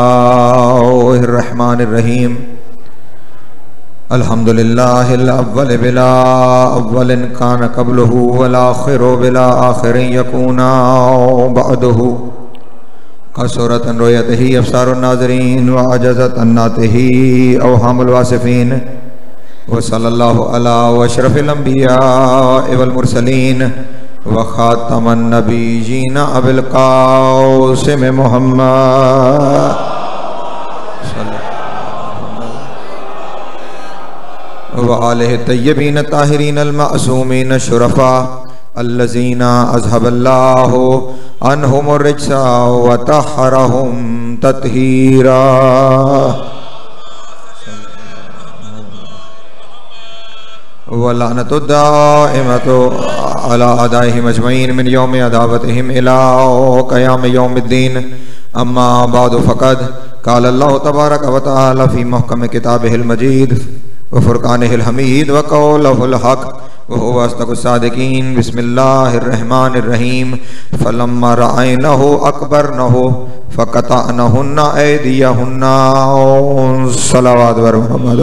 बिस्मिल्लाहिर्रहमानिर्रहीम अल्हम्दुलिल्लाहिल अव्वल बिला अव्वलिन कान क़ब्लहु वल आखिरु बिला आखिरिन यकूना बअदहु कसरतन रुयतही अब्सारुन नाज़रीन व अजज़त अन्नातही अवहामुल वासिफीन व सल्लल्लाहु अला अशरफिल अंबिया वल मुरसलीन व खातमन नबीयीन अबिल क़ासिम मुहम्मद वाले तय्यबीन ताहिरीन अलमासूमीन शुरफा अल्लज़ीना अज़हबल्लाहु अन्हुमुर्रिज्सा व तहरहुम तत्हीरा। वलानतु दाइमतु अला अदाइहिम अजमईन मिन यौम अदावतिहिम इला क़याम यौमिद्दीन। अम्मा बादु फ़क़द क़ाल अल्लाहु तबारक व तआला फ़ी मुहकम किताबिहिल मजीद व फ़ुरक़ानिहिल हमीद व क़ौलिहिल हक़ व हुवा असदक़ुस सादिक़ीन। बिस्मिल्लाहिर्रहमानिर्रहीम फ़लम्मा रअयनहु अकबरनहु फ़क़तअनहुन्ना ऐदियहुन्ना सलावात व मुहम्मद।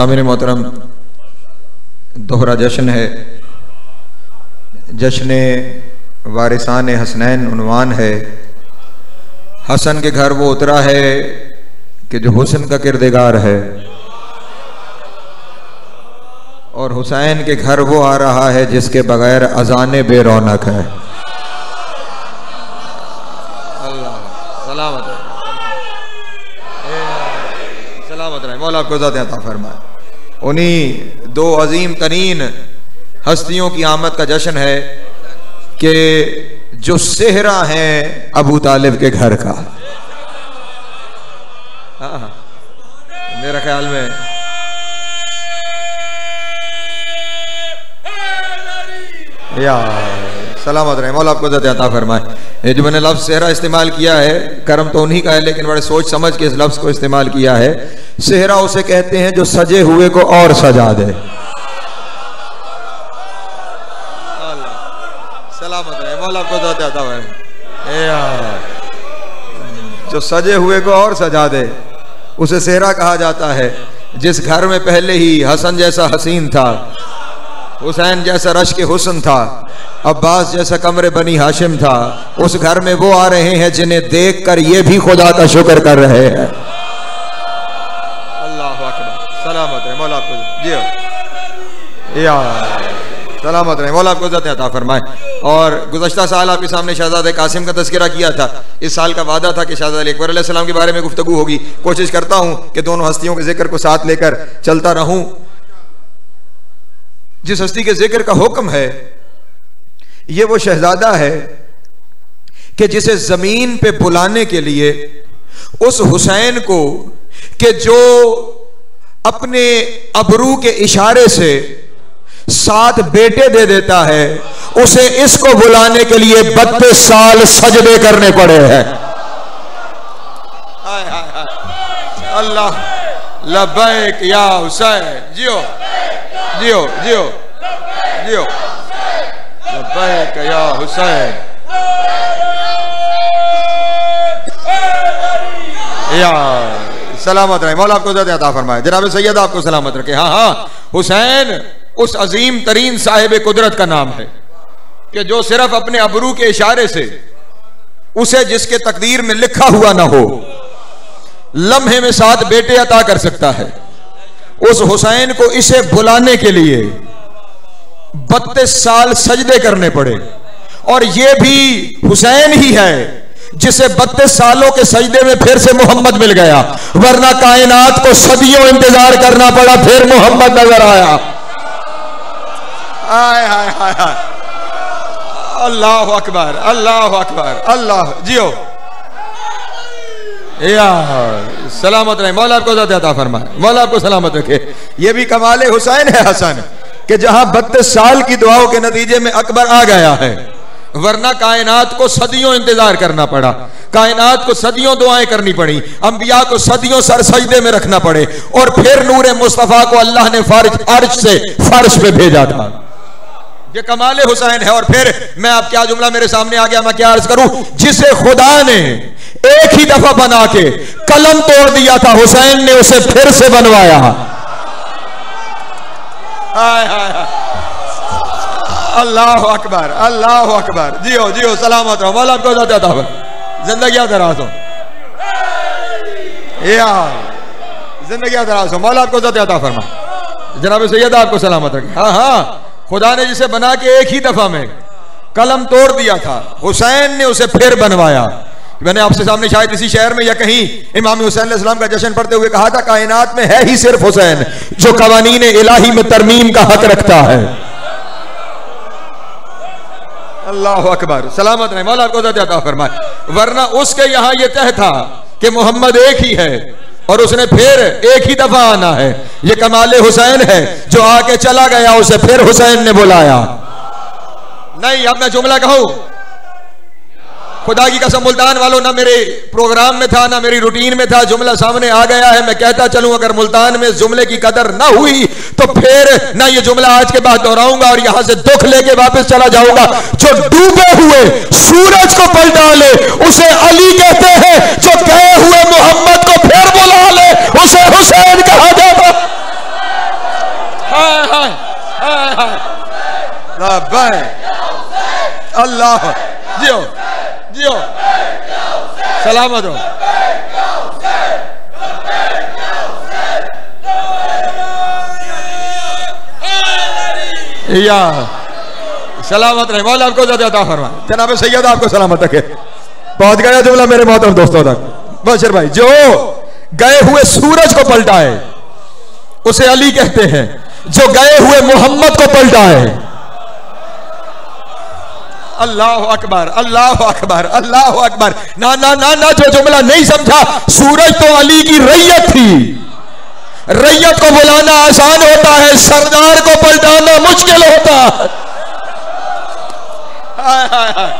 सामने मोहतरम दोहरा जश्न है, जश्न वारिसान हसनैन उन्वान है। हसन के घर वो उतरा है कि जो हुस्न का किरदार है, और हुसैन के घर वो आ रहा है जिसके बगैर अजाने बेरौनक है। आपको ज़ाते अता फरमाए। उन्हीं दो अजीम तरीन हस्तियों की आमद का जश्न है कि जो सेहरा हैं अबू तालिब के घर का। हाँ, मेरे ख्याल में या सलामत रहे मौला आपको ज़ाते अता फरमाए। ये जो मैंने लफ्ज़ सेहरा इस्तेमाल किया है, करम तो उन्हीं का है, लेकिन बड़े सोच समझ के इस लफ्ज़ को इस्तेमाल किया है। सेहरा उसे कहते हैं जो सजे हुए को और सजा दे। सलामत रहे मौला को ज़ाते अता है। जो सजे हुए को और सजा दे उसे सेहरा कहा जाता है। जिस घर में पहले ही हसन जैसा हसीन था, हुसैन जैसा रश्क हुस्न था, अब्बास जैसा कमरे बनी हाशिम था, उस घर में वो आ रहे हैं जिन्हें देखकर ये भी खुदा का शुक्र कर रहे हैं। अल्लाह अकबर सलामत रहे मौला आपको जी या सलामत रहे मौला आपको ज़ाते अता फरमाए। और गुज़श्ता साल आपके सामने शहज़ादे कासिम का तज़किरा किया था। इस साल का वादा था कि शहज़ादे अकबर अलैहिस्सलाम के बारे में गुफ्तगू होगी। कोशिश करता हूँ कि दोनों हस्तियों के जिक्र को साथ लेकर चलता रहूँ। जिस हस्ती के जिक्र का हुक्म है ये वो शहजादा है कि जिसे जमीन पे बुलाने के लिए उस हुसैन को कि जो अपने अबरू के इशारे से 7 बेटे दे देता है, उसे इसको बुलाने के लिए 32 साल सजदे करने पड़े हैं। अल्लाह लबैक या हुसैन जियो जियो जियो जियो लबैक या हुसैन या सलामत रहे मौला आपको ज़ाते अता फरमाए। जनाब सैयद आपको सलामत रखे। हाँ हाँ, हुसैन उस अजीम तरीन साहिब कुदरत का नाम है कि जो सिर्फ अपने अबरू के इशारे से उसे जिसके तकदीर में लिखा हुआ ना हो लम्हे में 7 बेटे अता कर सकता है। उस हुसैन को इसे बुलाने के लिए 32 साल सजदे करने पड़े। और ये भी हुसैन ही है जिसे 32 सालों के सजदे में फिर से मोहम्मद मिल गया, वरना कायनात को सदियों इंतजार करना पड़ा फिर मोहम्मद नजर आया। आय हाय हाय हाय, अल्लाह अकबर, अल्लाह अकबर, अल्लाह जियो यार, सलामत रहे। मौला आपको ज़ात अता फरमाए, मौला आपको सलामत रखे। ये भी कमाल हुसैन है हसन कि जहां 32 साल की दुआओं के नतीजे में अकबर आ गया है, वरना कायनात को सदियों इंतजार करना पड़ा, कायनात को सदियों दुआएं करनी पड़ी, अंबिया को सदियों सर सजदे में रखना पड़े, और फिर नूर मुस्तफ़ा को अल्लाह ने अर्श से फर्श पे भेजा था। ये कमाल हुसैन है। और फिर मैं आप क्या जुमला मेरे सामने आ गया, मैं क्या अर्ज करूं, जिसे खुदा ने एक ही दफा बना के कलम तोड़ दिया था, हुसैन ने उसे फिर से बनवाया। आए हाय हाय, अल्लाह अकबर, अल्लाह अकबर, जियो जियो, सलामत रहो, मौला आपको ज़ात अता फरमाए, जिंदगी दराज हो यार, जिंदगी दराज हो, मौला आपको ज़ात अता फरमाए, जनाब सैयद आपको सलामत रखे। हाँ हाँ, खुदा ने जिसे बना के एक ही दफा में कलम तोड़ दिया था, हुसैन ने उसे फिर बनवाया। मैंने आपसे सामने शायद इसी शहर में या कहीं इमाम हुसैन अलैहिस्सलाम का जश्न पढ़ते हुए कहा था, कायनात में है ही सिर्फ हुसैन जो कवानीन इलाही में तरमीम का हक रखता है। अल्लाह अकबर, सलामत रहे, मौला आपको ज़ात अता फरमाए, वरना उसके यहाँ ये तय था कि मोहम्मद एक ही है और उसने फिर एक ही दफा आना है। ये कमाल हुसैन है जो आके चला गया, उसे फिर हुसैन ने बुलाया। नहीं, अब मैं जुमला कहूं, खुदा की कसम मुल्तान वालों, ना मेरे प्रोग्राम में था ना मेरी रूटीन में था, जुमला सामने आ गया है। मैं कहता चलूं, अगर मुल्तान में इस जुमले की कदर ना हुई तो फिर ना ये जुमला आज के बाद दोहराऊंगा और यहां से दुख लेके वापस चला जाऊंगा। जो डूबे हुए सूरज को पलटा ले उसे अली कहते हैं, जो गए हुए मोहम्मद को फिर बुला ले उसे हुसैन कहा जाता। हाय हाय हाय हाय, अल्लाह जियो जियो, सलामत हो। या सलामत रहे, मौला आपको ज़ात अता फरमाए, जनाब सैयद आपको सलामत रखे। पहुंच गया जुमला मेरे मोहतरम दोस्तों तक। बशर भाई, जो गए हुए सूरज को पलटाए उसे अली कहते हैं, जो गए हुए मोहम्मद को पलटाए। अल्लाह अकबर, अल्लाह अकबर, अल्लाह अकबर। ना ना ना ना, जो जुमला नहीं समझा, सूरज तो अली की रैयत थी। रैयत को बुलाना आसान होता है, सरदार को पलटाना मुश्किल होता है। हाय हाय हाय,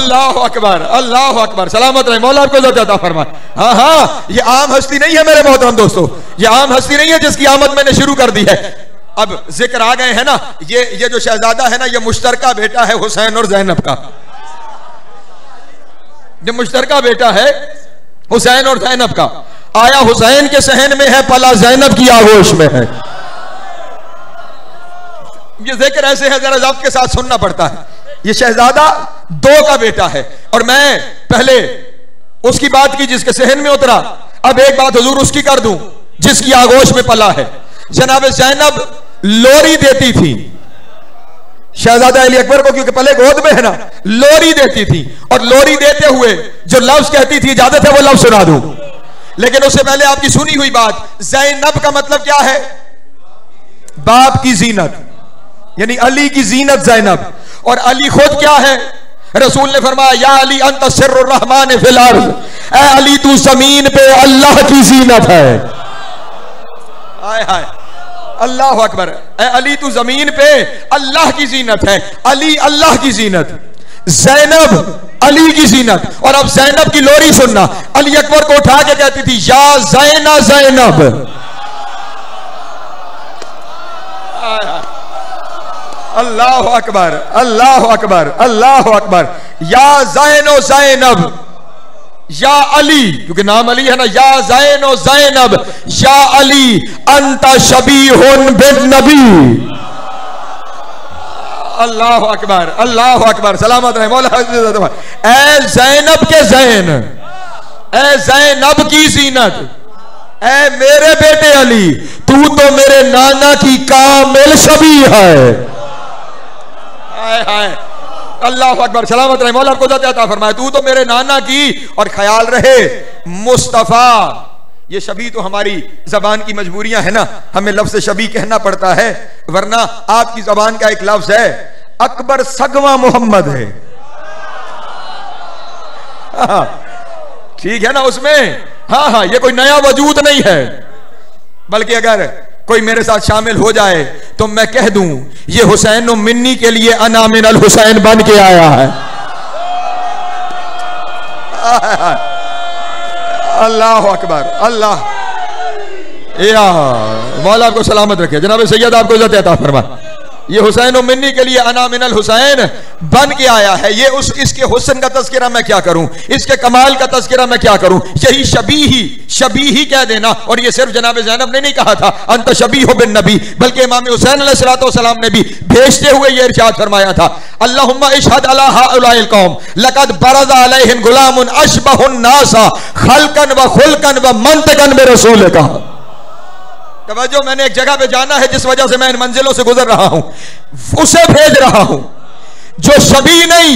अल्लाह अकबर, अल्लाह अकबर, सलामत रहे, मौला आपको ज़ात अता फरमाए। हाँ हाँ, ये आम हस्ती नहीं है मेरे मोहतरम दोस्तों, ये आम हस्ती नहीं है जिसकी आमद मैंने शुरू कर दी है। अब जिक्र आ गए हैं ना, ये जो शहजादा है ना, ये मुश्तरका बेटा है हुसैन और जैनब का। ये मुश्तरका बेटा है हुसैन और जैनब का। आया हुसैन के सहन में है, पला जैनब की आगोश में है। ये जिक्र ऐसे है, जरा ज़ब्त के साथ सुनना पड़ता है। ये शहजादा 2 का बेटा है, और मैं पहले उसकी बात की जिसके सहन में उतरा, अब एक बात हुजूर उसकी कर दूं जिसकी आगोश में पला है। जनाब जैनब लोरी देती थी शहजादा अली अकबर को, क्योंकि पले गोद में है ना, लोरी देती थी। और लोरी देते हुए जो लफ्ज कहती थी, इजाजत है वो लफ्ज सुना दूं, लेकिन उससे पहले आपकी सुनी हुई बात, जैनब का मतलब क्या है? बाप की जीनत, यानी अली की जीनत जैनब। और अली खुद क्या है? रसूल ने फरमाया, या अली अंत सिर्रुर रहमान फिल अर्ज़, ए अली तू जमीन पे अल्लाह की जीनत है। हाय हाय, अल्लाह अकबर, ए अली तू जमीन पे अल्लाह की जीनत है। अली अल्लाह की जीनत, जैनब अली की जीनत। और अब जैनब की लोरी सुनना, अली अकबर को उठा के कहती थी, या जैना जैनब। अल्लाह अकबर, अल्लाह अकबर, अल्लाह अकबर, या जैनो जैनब, या अली, क्योंकि नाम अली है ना, या जैनो जैनब, या अली अंता शबीहुन बिन्नबी। अल्लाह अकबर, अल्लाह अकबर, सलामत रहे, मौला ए जैनब के जैन, ए जैनब की जीनत, ए मेरे बेटे अली, तू तो मेरे नाना की कामिल शबीह है। हाय हाय, अल्लाह अकबर, सलामत रहे, मौला को ज़ात अता फरमाए। तू तो मेरे नाना की, और ख्याल रहे मुस्तफ़ा, ये शबी तो हमारी जबान की मजबूरियां है ना, हमें लफ्ज शबी कहना पड़ता है, वरना आपकी जबान का एक लफ्ज है अकबर सगवा मोहम्मद है, ठीक है ना उसमें। हाँ हाँ, ये कोई नया वजूद नहीं है, बल्कि अगर कोई मेरे साथ शामिल हो जाए तो मैं कह दूं ये हुसैन और मिन्नी के लिए अना मिनल हुसैन बन के आया है। अल्लाह अकबर, अल्लाह या मौला आपको सलामत रखे। जनाब सैयद आपको इज्जत अता फरमाए, ये हुसैन और मिन्नी के लिए अना मिनल हुसैन बन के आया है। ये उस इसके हुस्न का तज़किरा मैं क्या करूं, इसके कमाल का तज़किरा मैं क्या करूं। यही शबीही कह देना, और ये सिर्फ जनाब ज़ैनब ने नहीं कहा था अंत शबीह बिन नबी, बल्कि इमाम हुसैन अलैहिस्सलाम ने भी भेजते हुए ये इरशाद फरमाया था अल्लाहुम्मा इशहद अला हाउलाइल कौम लक़द बरज़ अलैहिम गुलामुन अशबहुन नास खल्कन व खुल्कन व मंतकन बिरसूलिक। तवज्जो, मैंने एक जगह पे जाना है जिस वजह से मैं इन मंजिलों से गुजर रहा हूं, उसे भेज रहा हूं जो शबी नहीं,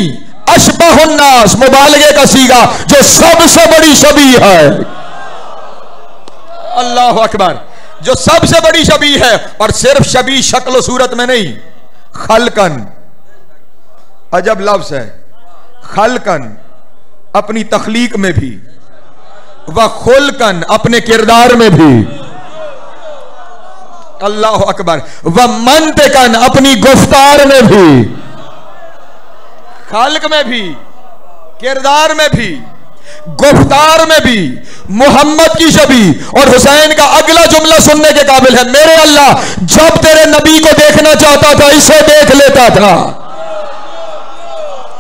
अशबहुन्नास मुबालगे का सीगा, जो सबसे बड़ी शबी है। अल्लाह अकबर, जो सबसे बड़ी शबी है, और सिर्फ शबी शक्ल सूरत में नहीं, खलकन, अजब लफ्ज है खलकन, अपनी तखलीक में भी, व खुलकन, अपने किरदार में भी। अल्लाह अकबर, व मंतकन, अपनी गुफ्तार में भी, खालक में भी, किरदार में भी, गुफ्तार में भी। मोहम्मद की शबी और हुसैन का अगला जुमला सुनने के काबिल है, मेरे अल्लाह जब तेरे नबी को देखना चाहता था इसे देख लेता था।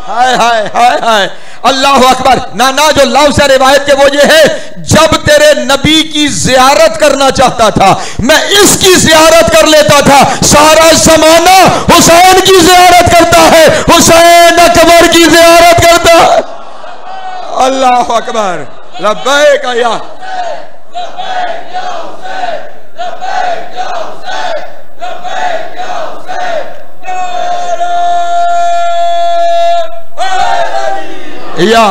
हाय हाय हाय हाय, अल्लाह अकबर। नाना जो लफ्ज़ रिवायत के वो ये है, जब तेरे नबी की जियारत करना चाहता था मैं इसकी जियारत कर लेता था, सारा जमाना हुसैन की जियारत करता है, हुसैन अकबर की जियारत करता है। अल्लाह अकबर, लब्बैक या या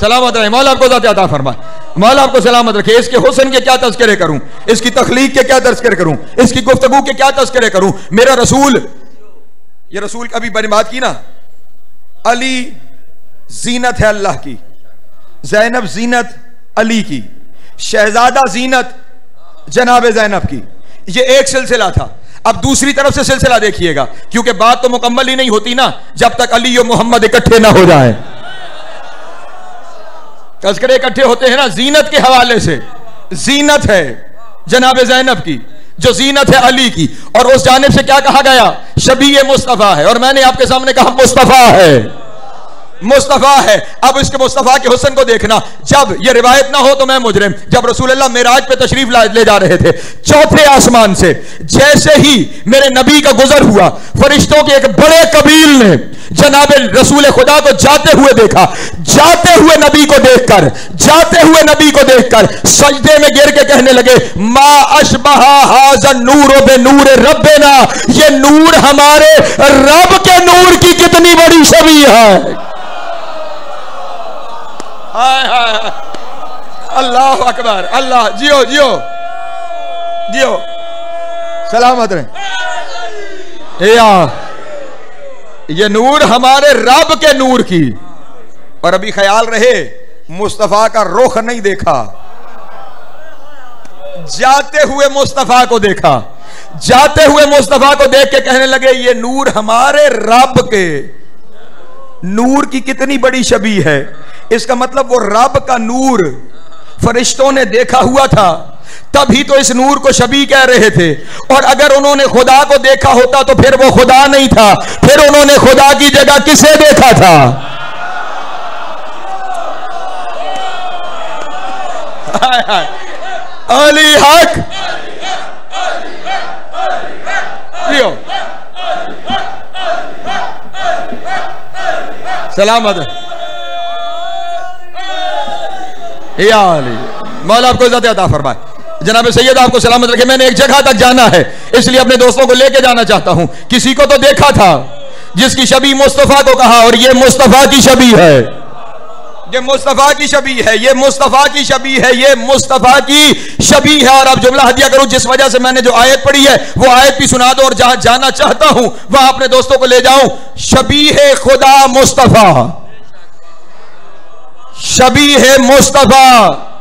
सलामत रहे, मौला आपको ज़ात अता फरमाए, मौला आपको सलामत रखे। इसके हुस्न के क्या तज़किरे करूं, इसकी तखलीक के क्या तज़किरे करूं, इसकी गुफ्तगू के क्या तज़किरे करूं। मेरा रसूल, ये रसूल अभी मैंने बात की ना, अली जीनत है अल्लाह की, ज़ैनब जीनत अली की, शहजादा जीनत जनाब ज़ैनब की, ये एक सिलसिला था। अब दूसरी तरफ से सिलसिला देखिएगा, क्योंकि बात तो मुकम्मल ही नहीं होती ना जब तक अली और मोहम्मद इकट्ठे ना हो जाए। तस्करे इकट्ठे होते हैं ना जीनत के हवाले से, जीनत है जनाब ज़ैनब की जो जीनत है अली की, और उस जानिब से क्या कहा गया, शबीह मुस्तफ़ा है। और मैंने आपके सामने कहा मुस्तफ़ा है, मुस्तफ़ा है। अब इसके मुस्तफ़ा के हुस्न को देखना, जब ये रिवायत ना हो तो मैं मुजरिम। जब रसूलुल्लाह मेराज पे तशरीफ ले जा रहे थे चौथे आसमान से, जैसे ही मेरे नबी का गुजर हुआ, फरिश्तों के एक बड़े कबील ने जनाब रसूल खुदा को जाते हुए देखा, जाते हुए नबी को देखकर, जाते हुए नबी को देखकर सजदे में गिर के कहने लगे मा अशबहा हाज़न नूर बे नूर रब्बिना, ये नूर हमारे रब के नूर की कितनी बड़ी छवि है। अल्लाह अकबर, अल्लाह, जियो जियो जियो, सलामत रहे। ये नूर हमारे रब के नूर की, और अभी ख्याल रहे मुस्तफ़ा का रुख नहीं देखा, जाते हुए मुस्तफ़ा को देखा, जाते हुए मुस्तफ़ा को देख के कहने लगे ये नूर हमारे रब के नूर की कितनी बड़ी छवि है। इसका मतलब वो रब का नूर फरिश्तों ने देखा हुआ था, तभी तो इस नूर को शबी कह रहे थे। और अगर उन्होंने खुदा को देखा होता तो फिर वो खुदा नहीं था, फिर उन्होंने खुदा की जगह किसे देखा था। अली हक, सलामत या अली, मौला आपको इज्जत अता फरमाए, जनाब सैयद आपको सलामत रखे। मैंने एक जगह तक जाना है इसलिए अपने दोस्तों को लेके जाना चाहता हूं। किसी को तो देखा था, जिसकी शबी मुस्तफ़ा को कहा, और ये मुस्तफ़ा की शबी है, ये मुस्तफ़ा की शबी है, ये मुस्तफ़ा की शबी है, ये मुस्तफ़ा की शबी है। और अब जुमला हदिया करूं, जिस वजह से मैंने जो आयत पढ़ी है वो आयत भी सुना दो, और जहां जाना चाहता हूं वहां अपने दोस्तों को ले जाऊं। शबी है खुदा मुस्तफ़ा, शबी है मुस्तफ़ा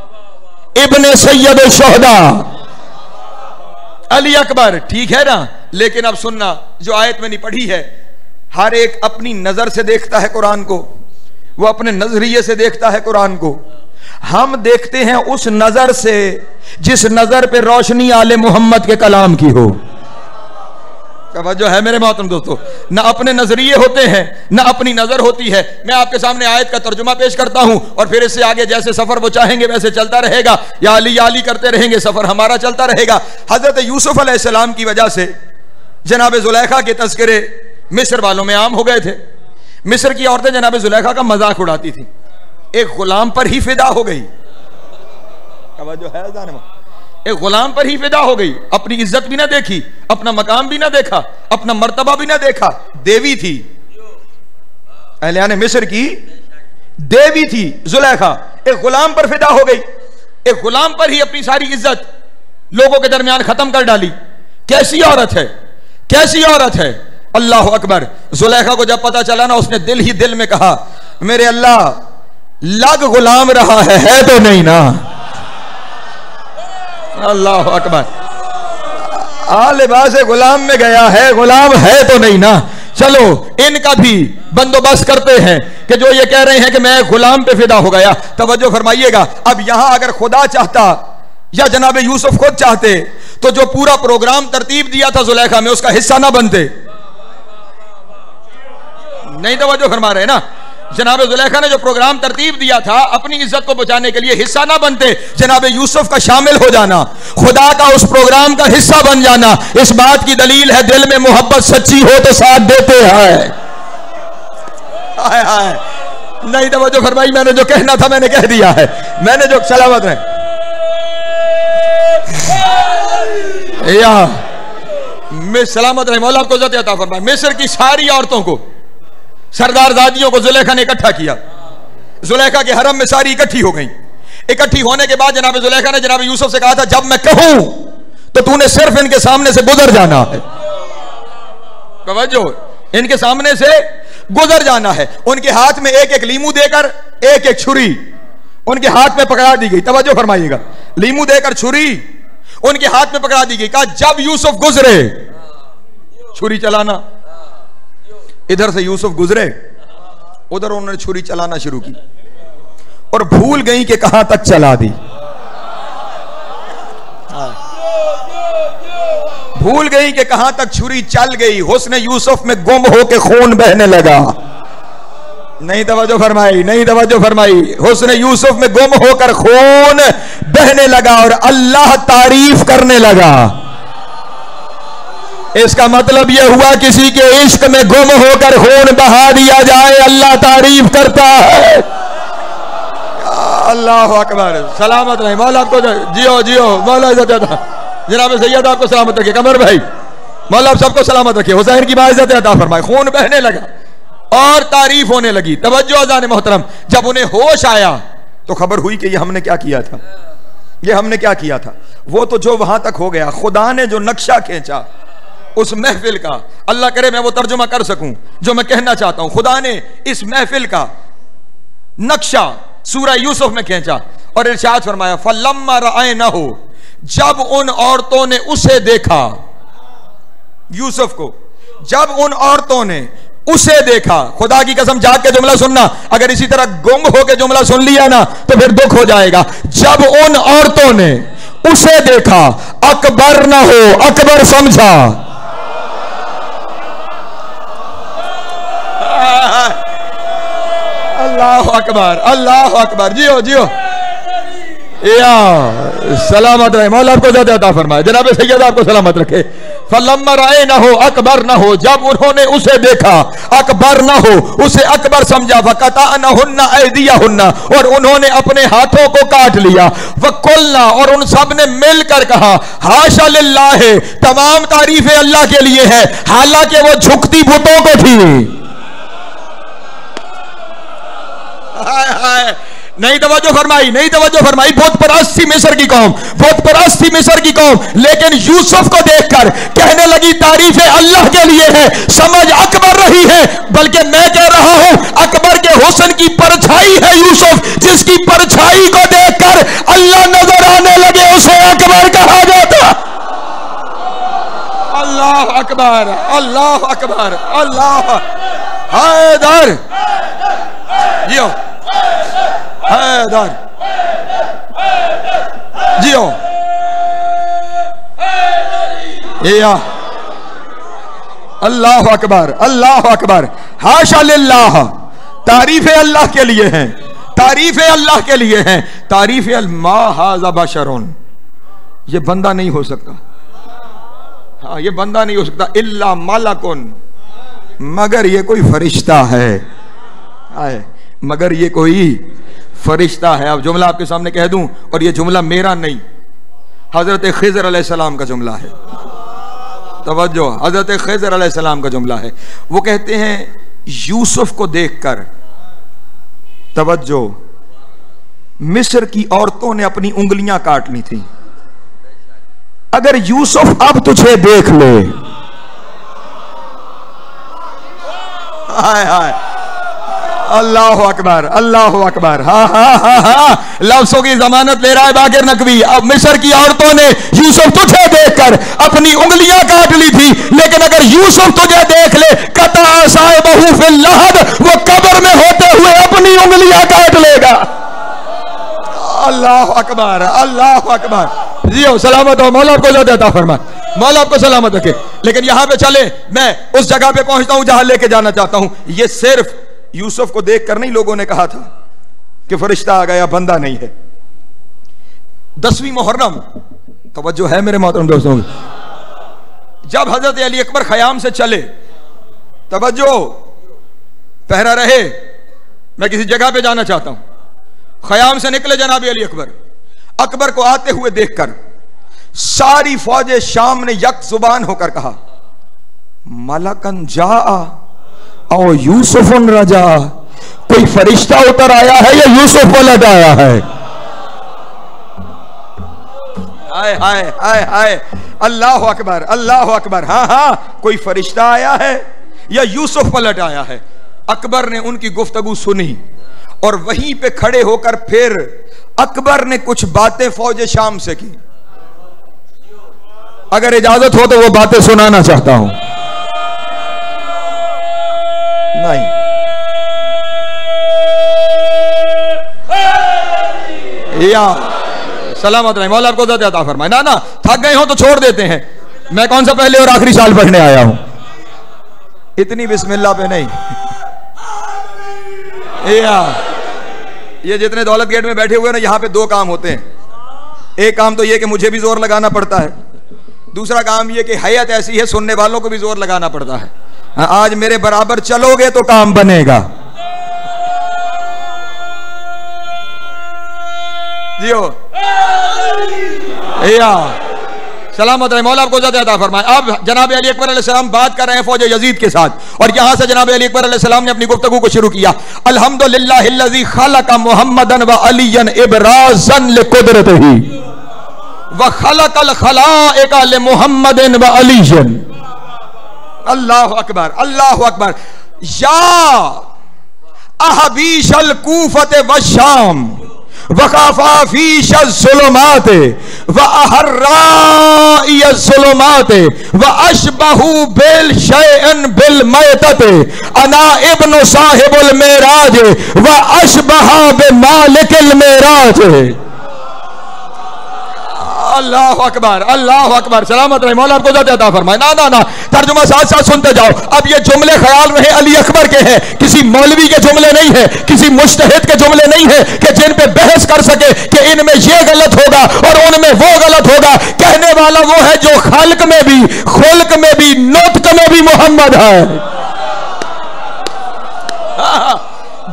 इब्ने सैयद शोहदा अली अकबर, ठीक है ना। लेकिन अब सुनना, जो आयत मैंने पढ़ी है, हर एक अपनी नजर से देखता है कुरान को, वो अपने नजरिए से देखता है कुरान को। हम देखते हैं उस नजर से जिस नजर पे रोशनी आले मोहम्मद के कलाम की हो। तवज्जो है मेरे मोहतरम दोस्तों, ना अपने नजरिए होते हैं ना अपनी नजर होती है। मैं आपके सामने आयत का तर्जुमा पेश करता हूं और फिर इससे आगे जैसे सफर वो चाहेंगे वैसे चलता रहेगा, या अली करते रहेंगे, सफर हमारा चलता रहेगा। हजरत यूसुफ अलैहिस्सलाम की वजह से जनाब जुलेखा के तस्करे मिस्र वालों में आम हो गए थे। मिस्र की औरतें जनाब जुलेखा का मजाक उड़ाती थी, एक गुलाम पर ही फिदा हो गई, तवज्जो है, एक गुलाम पर ही फिदा हो गई। अपनी इज्जत भी ना देखी, अपना मकाम भी ना देखा, अपना मर्तबा भी ना देखा, देवी थी, अहलियाने मिस्र की देवी थी जुलेखा, एक गुलाम पर फिदा हो गई, एक गुलाम पर ही अपनी सारी इज्जत लोगों के दरमियान खत्म कर डाली। कैसी औरत है, कैसी औरत है, अल्लाह अकबर। जुलेखा को जब पता चला ना, उसने दिल ही दिल में कहा, मेरे अल्लाह, लग गुलाम रहा है तो नहीं ना। अल्लाह अकबर, लिबास गुलाम में गया है, गुलाम है तो नहीं ना। चलो इनका भी बंदोबस्त करते हैं कि जो ये कह रहे हैं कि मैं गुलाम पे फिदा हो गया। तवज्जो फरमाइएगा, अब यहां अगर खुदा चाहता या जनाब यूसुफ खुद चाहते तो जो पूरा प्रोग्राम तरतीब दिया था जुलेखा में, उसका हिस्सा ना बनते। नहीं तवज्जो फरमा रहे ना, जनाब जुलेखा ने जो प्रोग्राम तरतीब दिया था अपनी इज्जत को बचाने के लिए, हिस्सा ना बनते। जनाब यूसुफ का शामिल हो जाना, खुदा का उस प्रोग्राम का हिस्सा बन जाना, इस बात की दलील है दिल में मोहब्बत सच्ची हो तो साथ देते हैं। हाय हाय, नहीं तवज्जो फरमाई, मैंने जो कहना था मैंने कह दिया है, मैंने जो सलावत रहे या सलामत रहे, मौला आपको इज्जत अता फरमाए। मिस्र की सारी औरतों को, सरदारजादियों को जुलेखा ने इकट्ठा किया, जुलेखा के हरम में सारी इकट्ठी हो गई। इकट्ठी होने के बाद जनाब जुलेखा ने जनाब यूसुफ से कहा था, जब मैं कहूं तो तूने सिर्फ इनके सामने से गुजर जाना है, तवज्जो, इनके सामने से गुजर जाना है। उनके हाथ में एक एक लीमू देकर एक एक छुरी उनके हाथ में पकड़ा दी गई, तवज्जो फरमाइएगा, लीमू देकर छुरी उनके हाथ में पकड़ा दी गई। कहा, जब यूसुफ गुजरे छुरी चलाना। इधर से यूसुफ गुजरे, उधर उन्होंने छुरी चलाना शुरू की और भूल गई कि कहां तक चला दी, भूल गई कि कहां तक छुरी चल गई। हुस्न यूसुफ में गुम होके खून बहने लगा। नहीं तवज्जो फरमाई, नहीं तवज्जो फरमाई। हुस्न यूसुफ में गुम होकर खून बहने लगा और अल्लाह तारीफ करने लगा। इसका मतलब यह हुआ, किसी के इश्क में गुम होकर खून बहा दिया जाए, अल्लाह तारीफ करता है। अल्लाह अकबर, सलामत रहे मौला आपको, जियो जियो मौला इज्जत अता, जनाब सैयद आपको सलामत रखे, कमर भाई मौला आप सबको सलामत रखे, हुसैन की माँ इज्जत अता फरमाए। खून बहने लगा और तारीफ होने लगी। तवज्जो अज़ान मोहतरम, जब उन्हें होश आया तो खबर हुई कि ये हमने क्या किया था, ये हमने क्या किया था। वो तो जो वहां तक हो गया, खुदा ने जो नक्शा खींचा उस महफिल का, अल्लाह करे मैं वो तर्जुमा कर सकूं जो मैं कहना चाहता हूं। खुदा ने इस महफिल का नक्शा सूरह यूसुफ में खींचा और इरशाद फरमाया, फलम्मा रअयनहु, जब उन औरतों ने उसे देखा, यूसुफ को, जब उन औरतों ने उसे देखा। खुदा की कसम, जाग के जुमला सुनना, अगर इसी तरह गुम होके जुमला सुन लिया ना तो फिर दुख हो जाएगा। जब उन औरतों ने उसे देखा, अकबर ना हो, अकबर समझा। अल्लाह अकबर, अल्लाह अकबर, जियो जियो या सलामत रहे मौला आपको ज़्यादा अता फरमाए, जनाब सैयद आपको सलामत रखे। फलम्मा राय न हो अकबर न हो, जब उन्होंने उसे देखा अकबर न हो उसे अकबर समझा, वकता न ऐदिया हुन्ना और उन्होंने अपने हाथों को काट लिया, वकुलना और उन सब ने मिलकर कहा हाशा लिल्लाह, तमाम तारीफें अल्लाह के लिए है, हालांकि वो झुकती बुतों को थी। हाय हाय, नहीं तवज्जो फरमाई, नहीं तवज्जो फरमाई। बहुत परस्त थी मिस्र की कौम, बहुत परस्त थी मिस्र की कौम, लेकिन यूसुफ को देखकर कहने लगी तारीफें अल्लाह के लिए है, समझ अकबर रही है, बल्कि मैं कह रहा हूं अकबर के हुस्न की परछाई है यूसुफ, जिसकी परछाई को देखकर अल्लाह नजर आने लगे, उसे अकबर कहा जाता। अल्लाह अकबर, अल्लाह अकबर, अल्लाह हैदर, जियो हैदर, जियो या अल्लाह अकबर, अल्लाह अकबर। हाशा लिल्लाह, तारीफे अल्लाह के लिए हैं, तारीफे अल्लाह के लिए हैं, तारीफे मा हाज़ा बशरुन, ये बंदा नहीं हो सकता, हाँ ये बंदा नहीं हो सकता, इल्ला मलकुन, मगर ये कोई फरिश्ता है, आए मगर ये कोई फरिश्ता है। अब जुमला आपके सामने कह दूं, और ये जुमला मेरा नहीं, हजरत खिजर अलैहिस्सलाम का जुमला है, तवज्जो, हजरत खिजर अलैहिस्सलाम का जुमला है। वो कहते हैं यूसुफ को देखकर, तवज्जो, मिस्र की औरतों ने अपनी उंगलियां काट ली थी, अगर यूसुफ अब तुझे देख ले, हाय हाय, अल्लाह अकबर, अल्लाह अकबर, हा हा हा हा, लफ्जों की जमानत ले रहा है बाकिर नकवी। अब मिस्र की औरतों ने यूसुफ तुझे देखकर अपनी उंगलियां काट ली थी, लेकिन अगर यूसुफ तुझे देख ले, कता साहिबहु फिल लहद, वो कब्र में होते हुए अपनी उंगलियां काट लेगा। अल्लाह अकबर, अल्लाह अकबर, जियो सलामत हो, मौला आपको ज़ियादत अता फरमाए, मौला आपको सलामत रखे। लेकिन यहां पे चले, मैं उस जगह पे पहुंचता हूं जहां लेके जाना चाहता हूं। ये सिर्फ यूसुफ को देखकर नहीं लोगों ने कहा था कि फरिश्ता आ गया, बंदा नहीं है। 10वीं मुहर्रम, तवज्जो है मेरे मोहतरम दोस्तों, जब हजरत अली अकबर खयाम से चले, तवज्जो, पहरा रहे, मैं किसी जगह पे जाना चाहता हूं, खयाम से निकले जनाब अली अकबर, अकबर को आते हुए देखकर सारी फौजे शाम ने यक जुबान होकर कहा मलकन जाआ और यूसुफुन रजा, कोई फरिश्ता उतर आया है या यूसुफ पलट आया है। हाय हाय हाय हाय, अल्लाह अकबर, अल्लाह अकबर, हाँ हाँ, कोई फरिश्ता आया है या यूसुफ पलट आया है। अकबर ने उनकी गुफ्तगू सुनी और वहीं पे खड़े होकर फिर अकबर ने कुछ बातें फौजे शाम से की, अगर इजाजत हो तो वो बातें सुनाना चाहता हूं। नहीं, या सलामत रहे, मौला आपको ज़ियादत अता फरमाए। ना ना, थक गए हो तो छोड़ देते हैं, मैं कौन सा पहले और आखिरी साल पढ़ने आया हूं, इतनी बिस्मिल्लाह पे नहीं। या ये जितने दौलत गेट में बैठे हुए ना, यहां पे दो काम होते हैं, एक काम तो ये कि मुझे भी जोर लगाना पड़ता है, दूसरा काम यह कि हयात ऐसी है सुनने वालों को भी जोर लगाना पड़ता है। आज मेरे बराबर चलोगे तो काम बनेगा, जियो या सलामत रहे, मौला आपको ज़ियादत अता फरमाए। अब जनाब अली अकबर अलैहिस्सलाम बात कर रहे हैं फौज यजीद के साथ, और यहाँ से जनाब अली अकबर अलैहिस्सलाम ने अपनी गुफ्तगू को शुरू किया, अल्हम्दुलिल्लाहिल्लज़ी खलक़ मुहम्मदन व अलीयन इबराज़न लिक़ुदरतिही व खलक़ल खलाइक़ लिमुहम्मदिन व अलीयन। अल्लाह अकबर, अल्लाह अकबर। या अहबीशल कूफत व शाम वकाफाफीशुलमाते व अहर्राइयसुलमाते व अशबहु बिल शैअन बिल मैतते अना इब्नु साहिबुल मेराज व अशबहा बिमालिकिल मेराज। अल्लाह अकबर, अल्लाह अकबर। सलामत रहे, मौला आपको ज़ात अता फरमाए। ना ना ना, तर्जुमा साथ साथ सुनते जाओ। अब ये जुमले ख्याल रहे अली अकबर के हैं, किसी मौलवी के जुमले नहीं है, किसी मुज्तहिद के जुमले नहीं है कि जिन पे बहस कर सके कि इनमें यह गलत होगा और उनमें वो गलत होगा। कहने वाला वो है जो खल्क में भी, खुल्क में भी, नोतक में भी मोहम्मद है,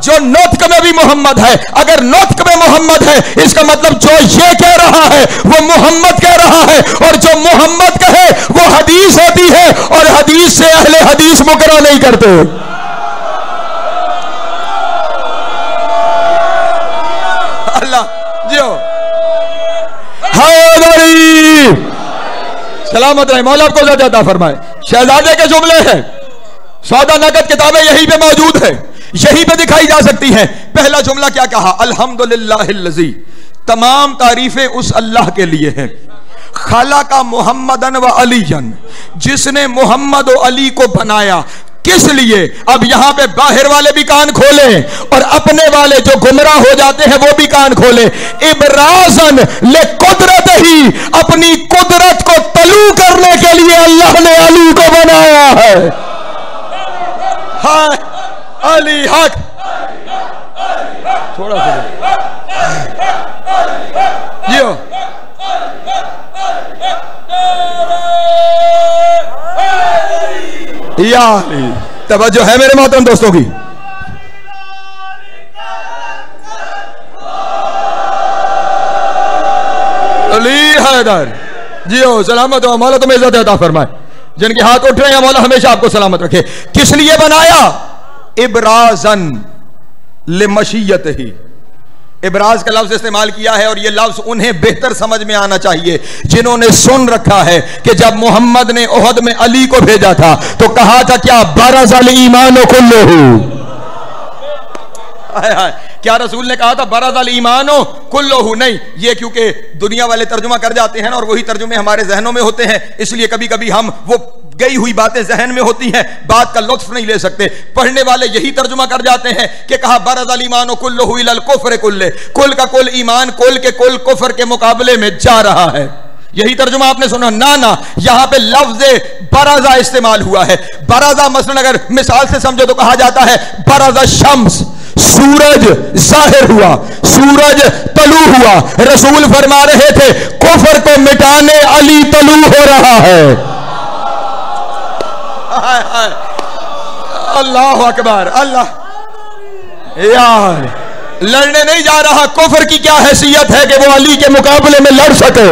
जो नोतक में भी मोहम्मद है। अगर नोतक में मोहम्मद है, इसका मतलब जो ये कह रहा है वो मोहम्मद कह रहा है, और जो मोहम्मद कहे वो हदीस होती है, और हदीस से अहले हदीस मुकरा नहीं करते। अल्लाह जियो हैदरी सलामत रहे, मौला आपको ज़ात अता फरमाए। शहजादे के जुमले हैं, सौदा नकद किताबें यहीं पे मौजूद है, यहीं पे दिखाई जा सकती है। पहला जुमला क्या कहा? अल्हम्दुलिल्लाहिल्लज़ी, तमाम तारीफें उस अल्लाह के लिए हैं, खाला का मोहम्मदन व अलीयन, जिसने मोहम्मद व अली को बनाया। किस लिए? अब यहां पे बाहर वाले भी कान खोले और अपने वाले जो गुमराह हो जाते हैं वो भी कान खोले। इबराजन ले कुदरत ही, अपनी कुदरत को तलू करने के लिए अल्लाह ने अली को बनाया है। हाँ, अली हक, थोड़ा सा यो या अली। तवज्जो है मेरे मोहतरम दोस्तों की। अली हैदर जियो सलामत हो, मौला तुम्हें इज्जत अता फरमाए। जिनके हाथ उठ रहे हैं, मौला हमेशा आपको सलामत रखे। किस लिए बनाया? इबराजन लिमशियत ही, इबराज का लफ्ज इस्तेमाल किया है, और यह लफ्ज उन्हें बेहतर समझ में आना चाहिए जिन्होंने सुन रखा है कि जब मोहम्मद ने ओहद में अली को भेजा था तो कहा था क्या? बरज़ल ईमान कुल्लुहू। हाय हाय, क्या रसूल ने कहा था बरज़ल ईमान कुल्लुहू? नहीं, ये क्योंकि दुनिया वाले तर्जुमा कर जाते हैं और वही तर्जुमे हमारे जहनों में होते हैं, इसलिए कभी कभी हम वो गई हुई बातें जहन में होती हैं, बात का लुत्फ नहीं ले सकते। पढ़ने वाले यही तर्जुमा कर जाते हैं कि कहा बरज़ल ईमान कुल्लुहू इलल कुफ्र कुल्ले, कुल का कुल ईमान, कुल के कुल कुफ्र के मुकाबले में जा रहा है। यही तर्जुमा आपने सुना। ना ना, यहां पे लफ्ज बरज़ा इस्तेमाल हुआ है। बरज़ा मसलन अगर मिसाल से समझो तो कहा जाता है बरज़ा शम्स, सूरज जाहिर हुआ, सूरज तलू हुआ। रसूल फरमा रहे थे कुफ्र को मिटाने अली तलू हो रहा है। अल्लाह अकबर, अल्लाह यार, लड़ने नहीं जा रहा। कुफ्र की क्या हैसियत है कि वो अली के मुकाबले में लड़ सके।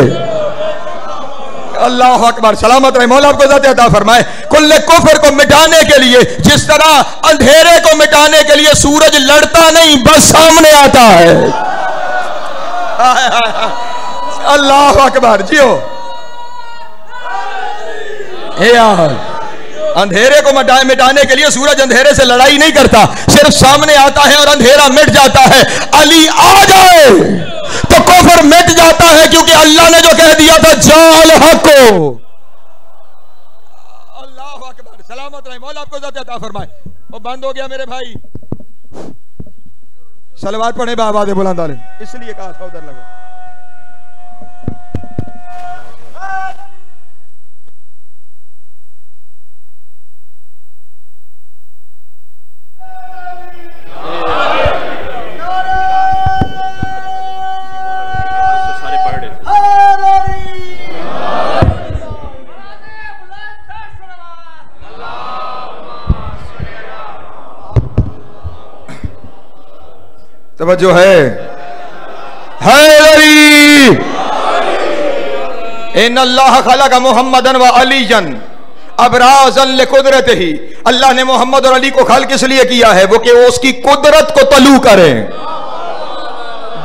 अल्लाह अकबर सलामत रहे, मौला आपको ज़ात अता फरमाए। कुल कुफ्र को मिटाने के लिए, जिस तरह अंधेरे को मिटाने के लिए सूरज लड़ता नहीं बस सामने आता है। अल्लाह अकबर जियो यार, अंधेरे को मिटाने के लिए सूरज अंधेरे से लड़ाई नहीं करता, सिर्फ सामने आता है और अंधेरा मिट जाता है। अली आ जाए तो कुफ्र मिट जाता है, क्योंकि अल्लाह ने जो कह दिया था जाल हको। अल्लाह अकबर सलामत रहे, मौला आपको ज़ात अता फरमाए। वो बंद हो गया मेरे भाई, सलवात पढ़े आवाज़ बुलंद, इसलिए कहा था उधर लगा। तवज्जो है इन्नल्लाह खलक़ मोहम्मदन व अलीयन अबराज़न लिक़ुदरतिही। अल्लाह ने मोहम्मद और अली को खल्क़ इसलिए किया है वो कि वो उसकी कुदरत को तलू करें,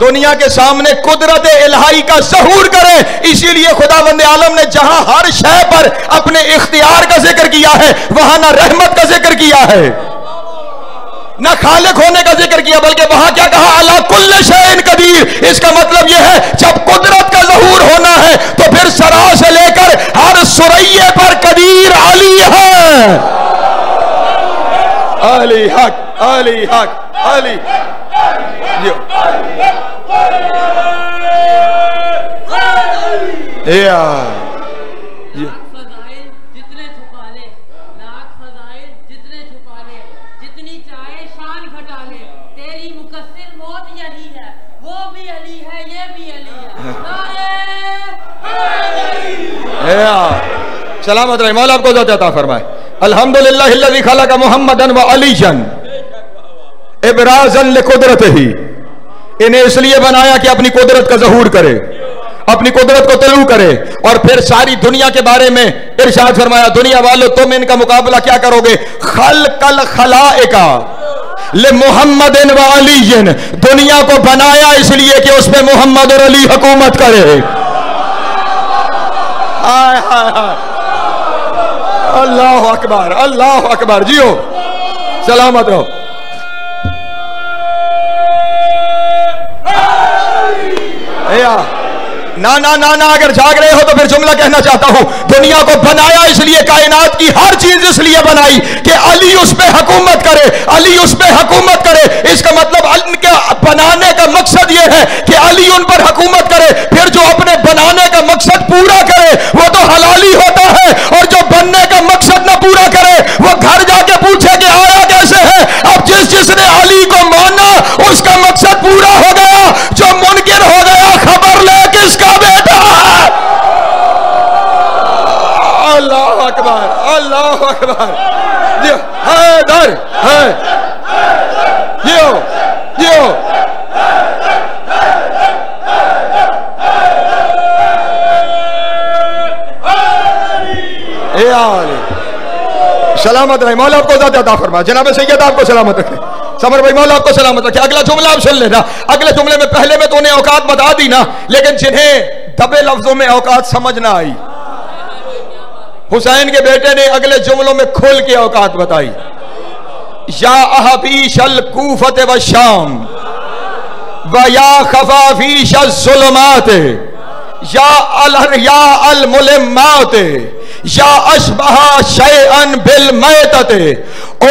दुनिया के सामने कुदरत इलाही का ज़हूर करें। इसीलिए खुदावंद आलम ने जहां हर शय पर अपने इख्तियार का जिक्र किया है, वहां ना रहमत का जिक्र किया है, ना खालिक होने का जिक्र किया, बल्कि वहां क्या कहा? अला कुल्ल शैइन कदीर। इसका मतलब यह है जब कुदरत का ज़हूर होना है तो फिर सरा से लेकर हर सुरैये पर कदीर अली है। अली हक, अली हक, अली हक। सलामत रहे मौला आपको ज़ात अता फरमाए। अल्हम्दुलिल्लाहिल्लज़ी खलक़ मुहम्मदन व अलीयन इबराज़न लिक़ुदरतिही, इन्हें इसलिए बनाया कि अपनी कुदरत का ज़हूर करे, अपनी कुदरत को तलू करे। और फिर सारी दुनिया के बारे में इरशाद फरमाया, दुनिया वालों तुम इनका मुकाबला क्या करोगे, खल्क़ल खलाएका ले मुहम्मदन व अलीयन। दुनिया को बनाया इसलिए कि उसमें मोहम्मद और अली हुकूमत करे। हाय हाय हाय, अल्लाह अकबर, अल्लाह अकबर। जियो सलामत रहो। ना ना ना ना, अगर जाग रहे हो तो फिर जुमला कहना चाहता हूं, दुनिया को बनाया इसलिए, कायनात की हर चीज इसलिए बनाई कि अली उस पे हुकूमत करे, अली उस पे हुकूमत करे। इसका मतलब इनके बनाने का मकसद यह है कि अली उन पर हुकूमत करे। फिर जो अपने बनाने का मकसद पूरा करे वो तो हलाली होता है, और जो बनने का मकसद ना पूरा करे वो घर जाके पूछे कि आया कैसे है। अब जिस जिसने अली को माना उसका मकसद पूरा हो गया, जो मुनकिर हो गया खबर ले किसका बेटा। अल्लाह अकबर, अल्लाह अकबर। हैदर है जियो जियो। सलामत रहे मौला आपको ज़ात अता फरमाए। जनाब सैयद आपको सलामत रखे, समर भाई मौला आपको सलामत रखे। अगला जुमला आप सुन लेना। अगले जुमले में, पहले में तो उन्हें औकात बता दी ना, लेकिन जिन्हें दबे लफ्जों में औकात समझ ना आई, हुसैन के बेटे ने अगले जुमलों में खोल के औकात बताई। या अहबीशल कूफत व शाम व या खफाफीश ज़ुलमात या अल मुलमात या अशबहा शैअन बिल मैतत। ओ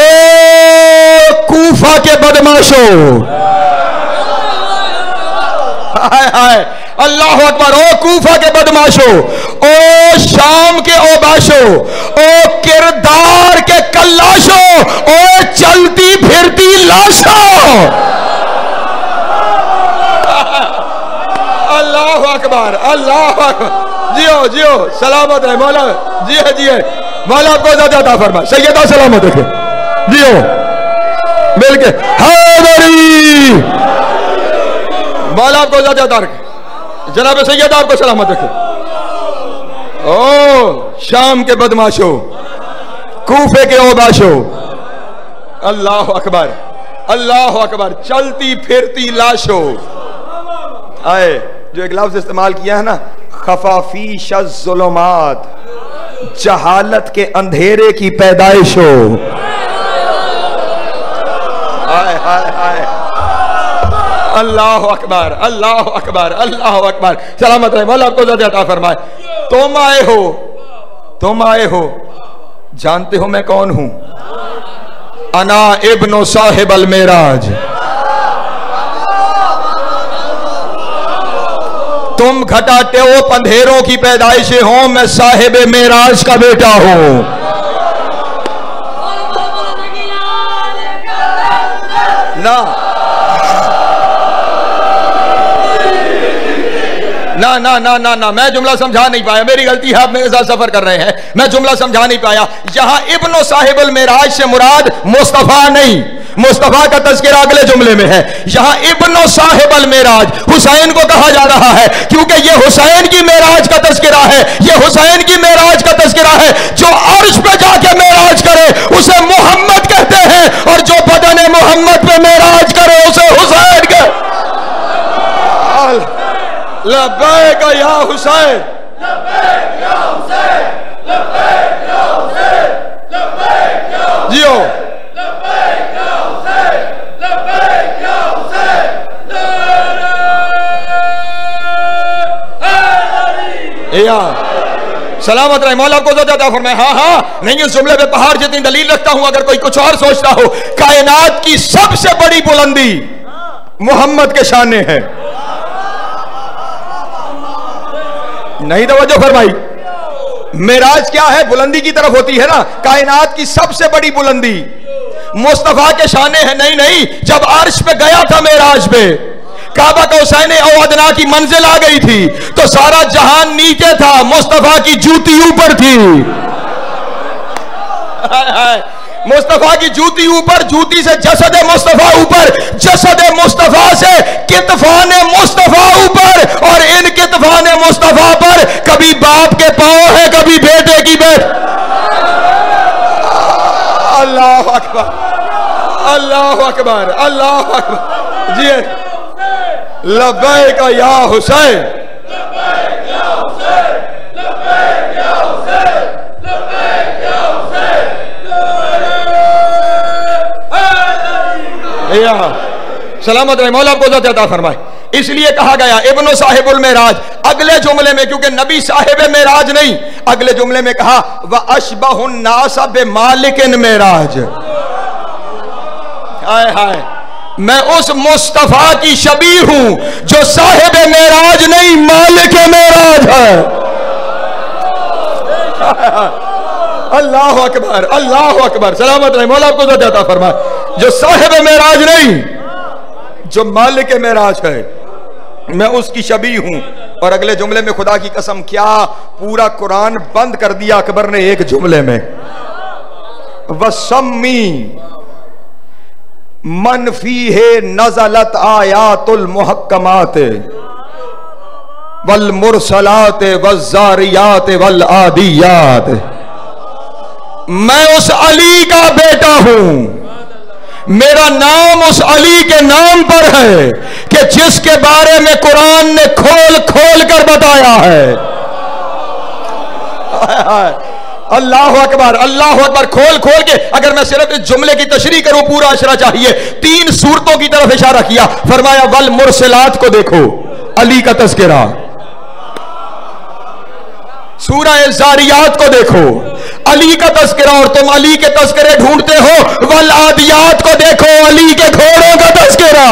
कूफा के बदमाशो, हाय हाय, अल्लाह अकबर। ओ कूफा के बदमाशो, ओ शाम के ओबाशो, ओ किरदार के कल्लाशो, ओ चलती फिरती लाशो। अल्लाह अकबर, अल्लाह अकबर। जियो जियो सलामत है मौला। जी है जी है मौला आपको ज़ात अता फरमाए। सैयदा सलामत रखे। जियो मिल के हैदरी, मौला आपको ज़ात अता रखे। जनाब सैयदा आपको सलामत रखे। ओ शाम के बदमाशो, कूफे के ओबाशो। अल्लाह अकबर, अल्लाह अकबर। चलती फिरती लाशो। आए जो एक लफ्ज इस्तेमाल किया है ना, खफाफीश ज़ुलमात, जहालत के अंधेरे की पैदाइश हो। हाय हाय हाय, अल्लाह अकबर, अल्लाह अकबर, अल्लाह अकबर। सलामत रहे मौला आपको ज़ात अता फरमाए। तुम आए हो, तुम आए हो, जानते हो मैं कौन हूं? अना इब्नु साहिब अल मेराज। तुम घटाते हो पंधेरों की पैदाइशें हो, मैं साहिब मेराज का बेटा हूं। ना ना ना ना ना ना, मैं जुमला समझा नहीं पाया, मेरी गलती है। आप मेरे साथ सफर कर रहे हैं, मैं जुमला समझा नहीं पाया। यहां इब्नो साहिबुल मेराज से मुराद मुस्तफा नहीं, मुस्तफा का तज़किरा अगले जुमले में है। यहाँ इब्नो साहिब अल मेराज हुसैन को कहा जा रहा है, क्योंकि ये हुसैन की मेराज का तज़किरा है, ये हुसैन की मेराज का तज़किरा है। जो अर्श पे जाके मेराज करे उसे मोहम्मद कहते हैं, और जो बदन मोहम्मद पे मेराज करे उसे हुसैन कहते। लब्बैक या हुसैन, लब्बैक या हुसैन, लब्बैक या हुसैन, लब्बैक या हुसैन। जियो सलामत रहे मौला को ज़ात अता फरमाए। हाँ हाँ, नहीं उस जुमले पे पहाड़ जितनी दलील रखता हूं। अगर कोई कुछ और सोचता हो, कायनात की सबसे बड़ी बुलंदी मोहम्मद के शाने है। नहीं तवज्जो फरमाई। मेराज क्या है? बुलंदी की तरफ होती है ना, कायनात की सबसे बड़ी बुलंदी। मुस्तफा के शाने है, नहीं नहीं, जब अर्श पे गया था मेराज पे, काबा का हुसैने और अदना की मंजिल आ गई थी, तो सारा जहान नीचे था, मुस्तफा की जूती ऊपर थी। मुस्तफा की जूती ऊपर, जूती से जसद मुस्तफा ऊपर, जसद मुस्तफा से कितफान मुस्तफा ऊपर, और इन कितफान मुस्तफा पर कभी बाप के पाँव है, कभी बेटे की बेट। अल्लाह अकबर, अल्लाह अकबर, अल्लाह अकबर। जी लब्बैक या हुसैन, लब्बैक या हुसैन, लब्बैक या हुसैन, लब्बैक या हुसैन। सलामत रहे, मौला को ज़ात अता फरमाए। इसलिए कहा गया इब्न साहिबुल मेराज, अगले जुमले में, क्योंकि नबी साहिब मेराज नहीं, अगले जुमले में कहा वह अशबहुन नास बिमालिकिन मेराज। हाय हाय, मैं उस मुस्तफा की शबीह हूं जो साहिब मेराज नहीं, मालिक मेराज है। अल्लाह अकबर, अल्लाह अकबर। सलामत रहे, मौला को ज़ात अता फरमाए। जो साहिब मेराज नहीं, जो मालिक मेराज है, मैं उसकी शबीह हूं। और अगले जुमले में खुदा की कसम, क्या पूरा कुरान बंद कर दिया अकबर ने एक जुमले में। वसम्मी मनफी है नजलत आयातुल मुहक्कमात वल मुरसलात वज़ारियात वल आदियात। मैं उस अली का बेटा हूं, मेरा नाम उस अली के नाम पर है कि जिसके बारे में कुरान ने खोल खोल कर बताया है। अल्लाह अकबर, अल्लाह अकबर। खोल खोल के, अगर मैं सिर्फ इस जुमले की तशरीह करूं, पूरा अशरा चाहिए। तीन सूरतों की तरफ इशारा किया, फरमाया वल मुरसलात को देखो, अली का तस्करा। सूरह जारियात को देखो, अली का तस्करा, और तुम अली के तस्करे ढूंढते हो। वल आदियात को देखो, अली के घोड़ों का तस्करा।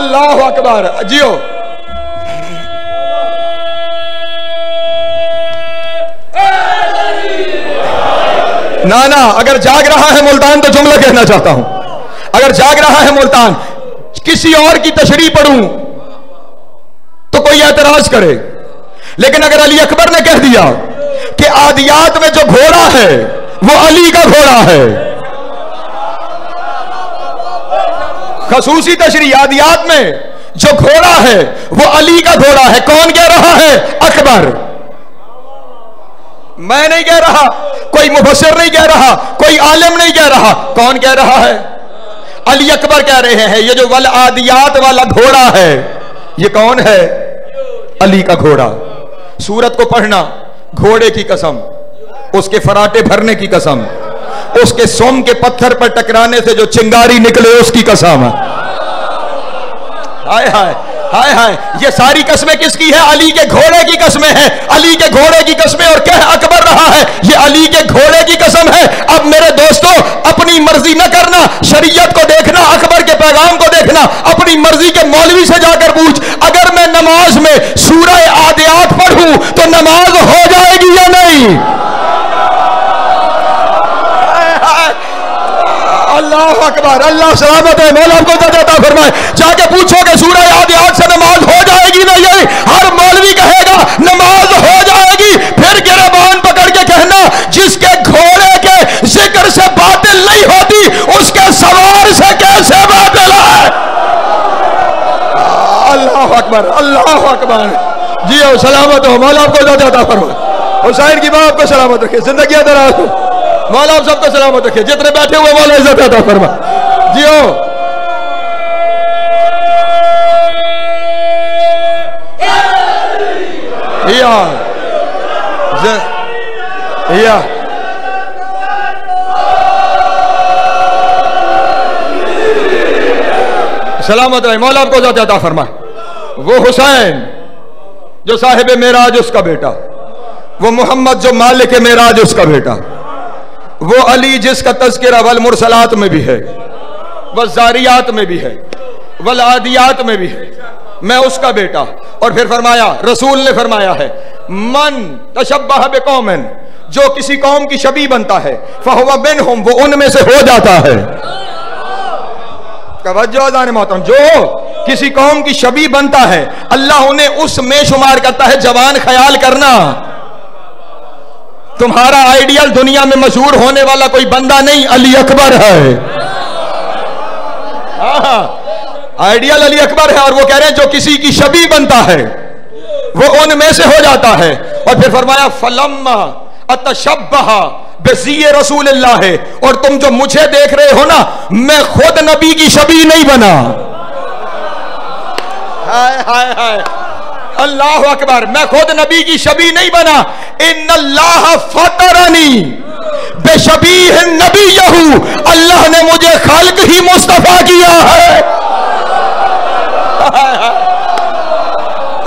अल्लाह अकबर। जियो ना ना, अगर जाग रहा है मुल्तान तो जुमला कहना चाहता हूं, अगर जाग रहा है मुल्तान, किसी और की तशरीह पढ़ूं तो कोई एतराज करे, लेकिन अगर अली अकबर ने कह दिया कि आदियात में जो घोड़ा है वो अली का घोड़ा है, खसूसी तशरीह, आदियात में जो घोड़ा है वो अली का घोड़ा है। कौन कह रहा है? अकबर। मैं नहीं कह रहा, कोई मुफस्सिर नहीं कह रहा, कोई आलिम नहीं कह रहा। कौन कह रहा है? अली अकबर कह रहे हैं। ये जो वल आदियात वाला घोड़ा है, ये कौन है? अली का घोड़ा। सूरत को पढ़ना, घोड़े की कसम, उसके फराटे भरने की कसम, उसके सोम के पत्थर पर टकराने से जो चिंगारी निकले उसकी कसम। हाय हाय हाय हाय, ये सारी कसमें किसकी है? अली के घोड़े की कसमें है, अली के घोड़े की कसमें। और कह अकबर रहा है, ये अली के घोड़े की कसम है। अब मेरे दोस्तों, अपनी मर्जी न करना, शरीयत को देखना, अकबर के पैगाम को देखना। अपनी मर्जी के मौलवी से जाकर पूछ, अगर मैं नमाज में सूरह आदियात पढ़ूं तो नमाज हो जाएगी या नहीं? अल्लाह अकबर, अल्लाह सलामत है, मौला को ज़ात अता फरमाए। जाके पूछोगे सूरह आदियात से नमाज हो जाएगी ना, यही हर मौलवी कहेगा नमाज हो जाएगी। फिर गिरबान पकड़ के कहना, जिसके घोड़े के जिक्र से बातिल नहीं होती, उसके सवार से कैसे बातिल है? अल्लाह अकबर, अल्लाह अकबर। जी हो, सलामत हो, मौला को ज़ात अता फरमाए। हुसैन की बाप को सलामत रखे, जिंदगी दराज हो। मौला आप सबको सलामत रखे, जितने बैठे हुए मौला इज़्ज़त अता फरमाए। जियो या या सलामत रहे, मौला आपको ज़ात अता फरमाए। वो हुसैन जो साहिब मेराज उसका बेटा, वो मोहम्मद जो मालिक मेराज उसका बेटा, वो अली जिसका तज़किरा वल मुरसलात में भी है, वल जारियात में भी है, वल आदियात में भी है, मैं उसका बेटा। और फिर फरमाया, रसूल ने फरमाया है, मन तशब्बह बिकौमन, जो किसी कौम की शबी बनता है, फहुवा मिनहुम, वो उनमें से हो जाता है। तवज्जो ज़ानिम मोहतरम, जो किसी कौम की शबी बनता है अल्लाह उन्हें उसमें शुमार करता है। जवान ख्याल करना, तुम्हारा आइडियल दुनिया में मशहूर होने वाला कोई बंदा नहीं, अली अकबर है। आइडियल अली अकबर है, और वो कह रहे हैं जो किसी की शबी बनता है वो उनमें से हो जाता है। और फिर फरमाया, फलम्मा अतशब्बहा बज़िय रसूलल्लाह है, और तुम जो मुझे देख रहे हो ना, मैं खुद नबी की शबी नहीं बना। हाय हाय हाय, अल्लाह अकबर, मैं खुद नबी की शबी नहीं बना। इन्नल्लाह फतरनी बेशबीह नबीयहू, अल्लाह ने मुझे खल्क ही मुस्तफा किया है।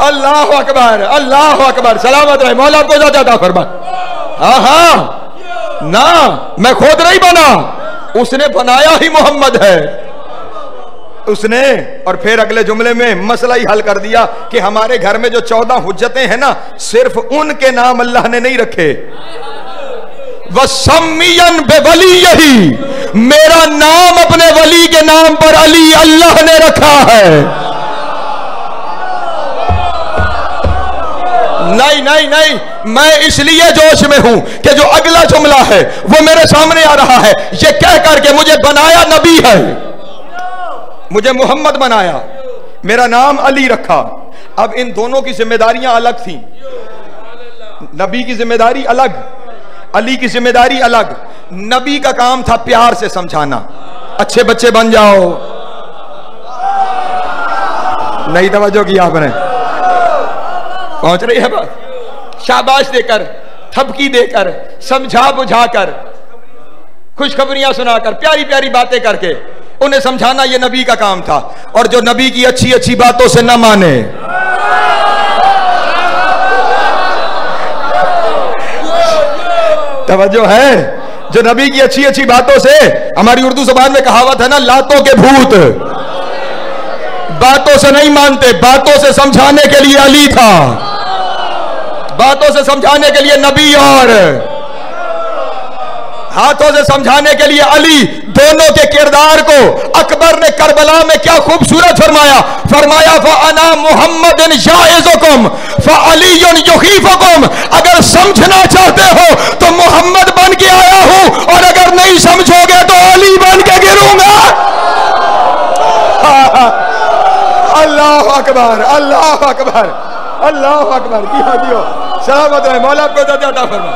अल्लाह अकबर, अल्लाह अकबर, सलामत रहे मौला को ज्यादा फरमान। हाँ हाँ ना, मैं खुद नहीं बना, उसने बनाया ही मोहम्मद है उसने। और फिर अगले जुमले में मसला ही हल कर दिया कि हमारे घर में जो 14 हुज्जतें हैं ना, सिर्फ उनके नाम अल्लाह ने नहीं रखे। वसम्मियन बेवलीयही, मेरा नाम अपने वली के नाम पर अली अल्लाह ने रखा है। नहीं नहीं नहीं, मैं इसलिए जोश में हूं कि जो अगला जुमला है वो मेरे सामने आ रहा है, ये कह करके मुझे बनाया नबी है, मुझे मोहम्मद बनाया, मेरा नाम अली रखा। अब इन दोनों की जिम्मेदारियां अलग थी, नबी की जिम्मेदारी अलग, अली की जिम्मेदारी अलग। नबी का काम था प्यार से समझाना, अच्छे बच्चे बन जाओ। नहीं तवज्जो की आपने, पहुंच रही है बात। शाबाश देकर, थपकी देकर, समझा बुझा कर, खुशखबरियां सुनाकर, प्यारी प्यारी बातें करके उन्हें समझाना, यह नबी का काम था। और जो नबी की अच्छी अच्छी बातों से न माने, तवज्जो है, जो नबी की अच्छी अच्छी बातों से, हमारी उर्दू जुबान में कहावत है ना, लातों के भूत, बातों से नहीं मानते। बातों से समझाने के लिए अली था, बातों से समझाने के लिए नबी, और हाथों से समझाने के लिए अली। दोनों के किरदार को अकबर ने करबला में क्या खूबसूरत फरमाया, फरमाया फअना मुहम्मदन जाइज़ुकुम फअलीयुन युखीफुकुम। अगर समझना चाहते हो तो मोहम्मद बन के आया हूं, और अगर नहीं समझोगे तो अली बन के गिरूंगा। अल्लाह अकबर, अल्लाह अकबर, अल्लाह अकबर। दिया दियो सलामत रहे मौला को ज्यादा फरमा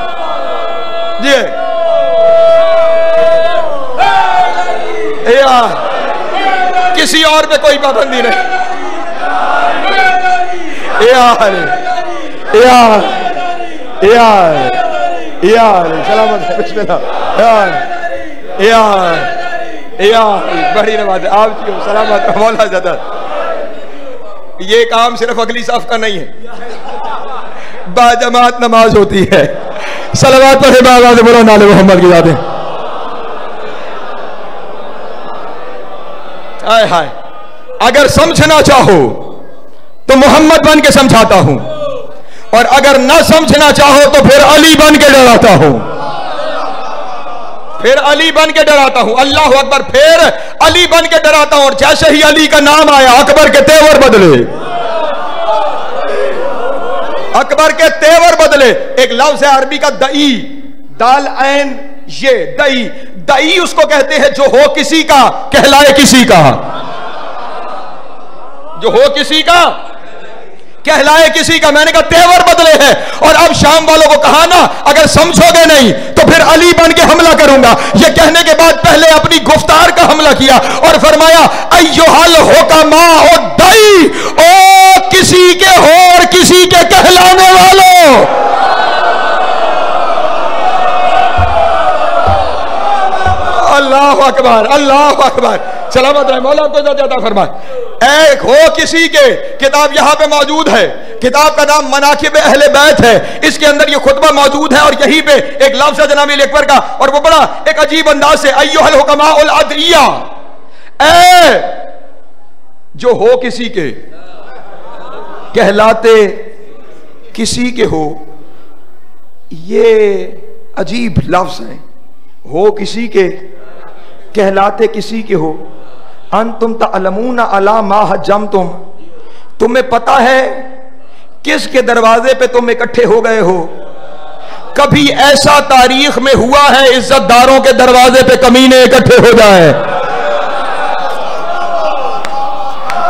जी। यार किसी और पे कोई पाबंदी नहीं। यार यार यार यार सलामत, यार यार यार बड़ी नवाज आप जी, सलामत मौला ज्यादा। ये काम सिर्फ अगली साफ का नहीं है, बाजमात नमाज होती है। सलावत पढ़े बाबा से, बोलो नाले मोहम्मद की यादें। हाय हाय, अगर समझना चाहो तो मोहम्मद बन के समझाता हूं, और अगर ना समझना चाहो तो फिर अली बन के डराता हूं, फिर अली बन के डराता हूं। अल्लाह अकबर, फिर अली बन के डराता हूं। और जैसे ही अली का नाम आया, अकबर के तेवर बदले, अकबर के तेवर बदले। एक लफ्ज है अरबी का, दई, दाल ऐन, ये दई, दई उसको कहते हैं जो हो किसी का कहलाए किसी का, जो हो किसी का कहलाए किसी का। मैंने कहा तेवर बदले हैं। और अब शाम वालों को कहा ना, अगर समझोगे नहीं तो फिर अली बन के हमला करूंगा। यह कहने के बाद पहले अपनी गुफ्तार का हमला किया और फरमाया, अय्युहल हुकमा ओ दई, ओ किसी के हो और किसी के कहलाने वालों। अल्लाह अकबर, अल्लाह अकबर, सलामत रहे मौला को ज्यादा फरमाए। एक हो किसी के, किताब यहाँ पे मौजूद है, किताब का नाम मनाकिब अहले बैत है, इसके अंदर ये खुतबा मौजूद है। और यहीं पे एक लफ्ज़ है जनाब अकबर का, और वो बड़ा एक अजीब अंदाज से, अय्युहल हुकमा उल अदइया, ए जो हो किसी के, कहलाते किसी के हो, ये अजीब लफ्ज है, हो किसी के, कहलाते किसी के हो। अन तुम तअलमूना अला मा हज्जमतुम, तुम्हें पता है किसके दरवाजे पे तुम इकट्ठे हो गए हो। कभी ऐसा तारीख में हुआ है इज्जतदारों के दरवाजे पे कमीने इकट्ठे हो जाए?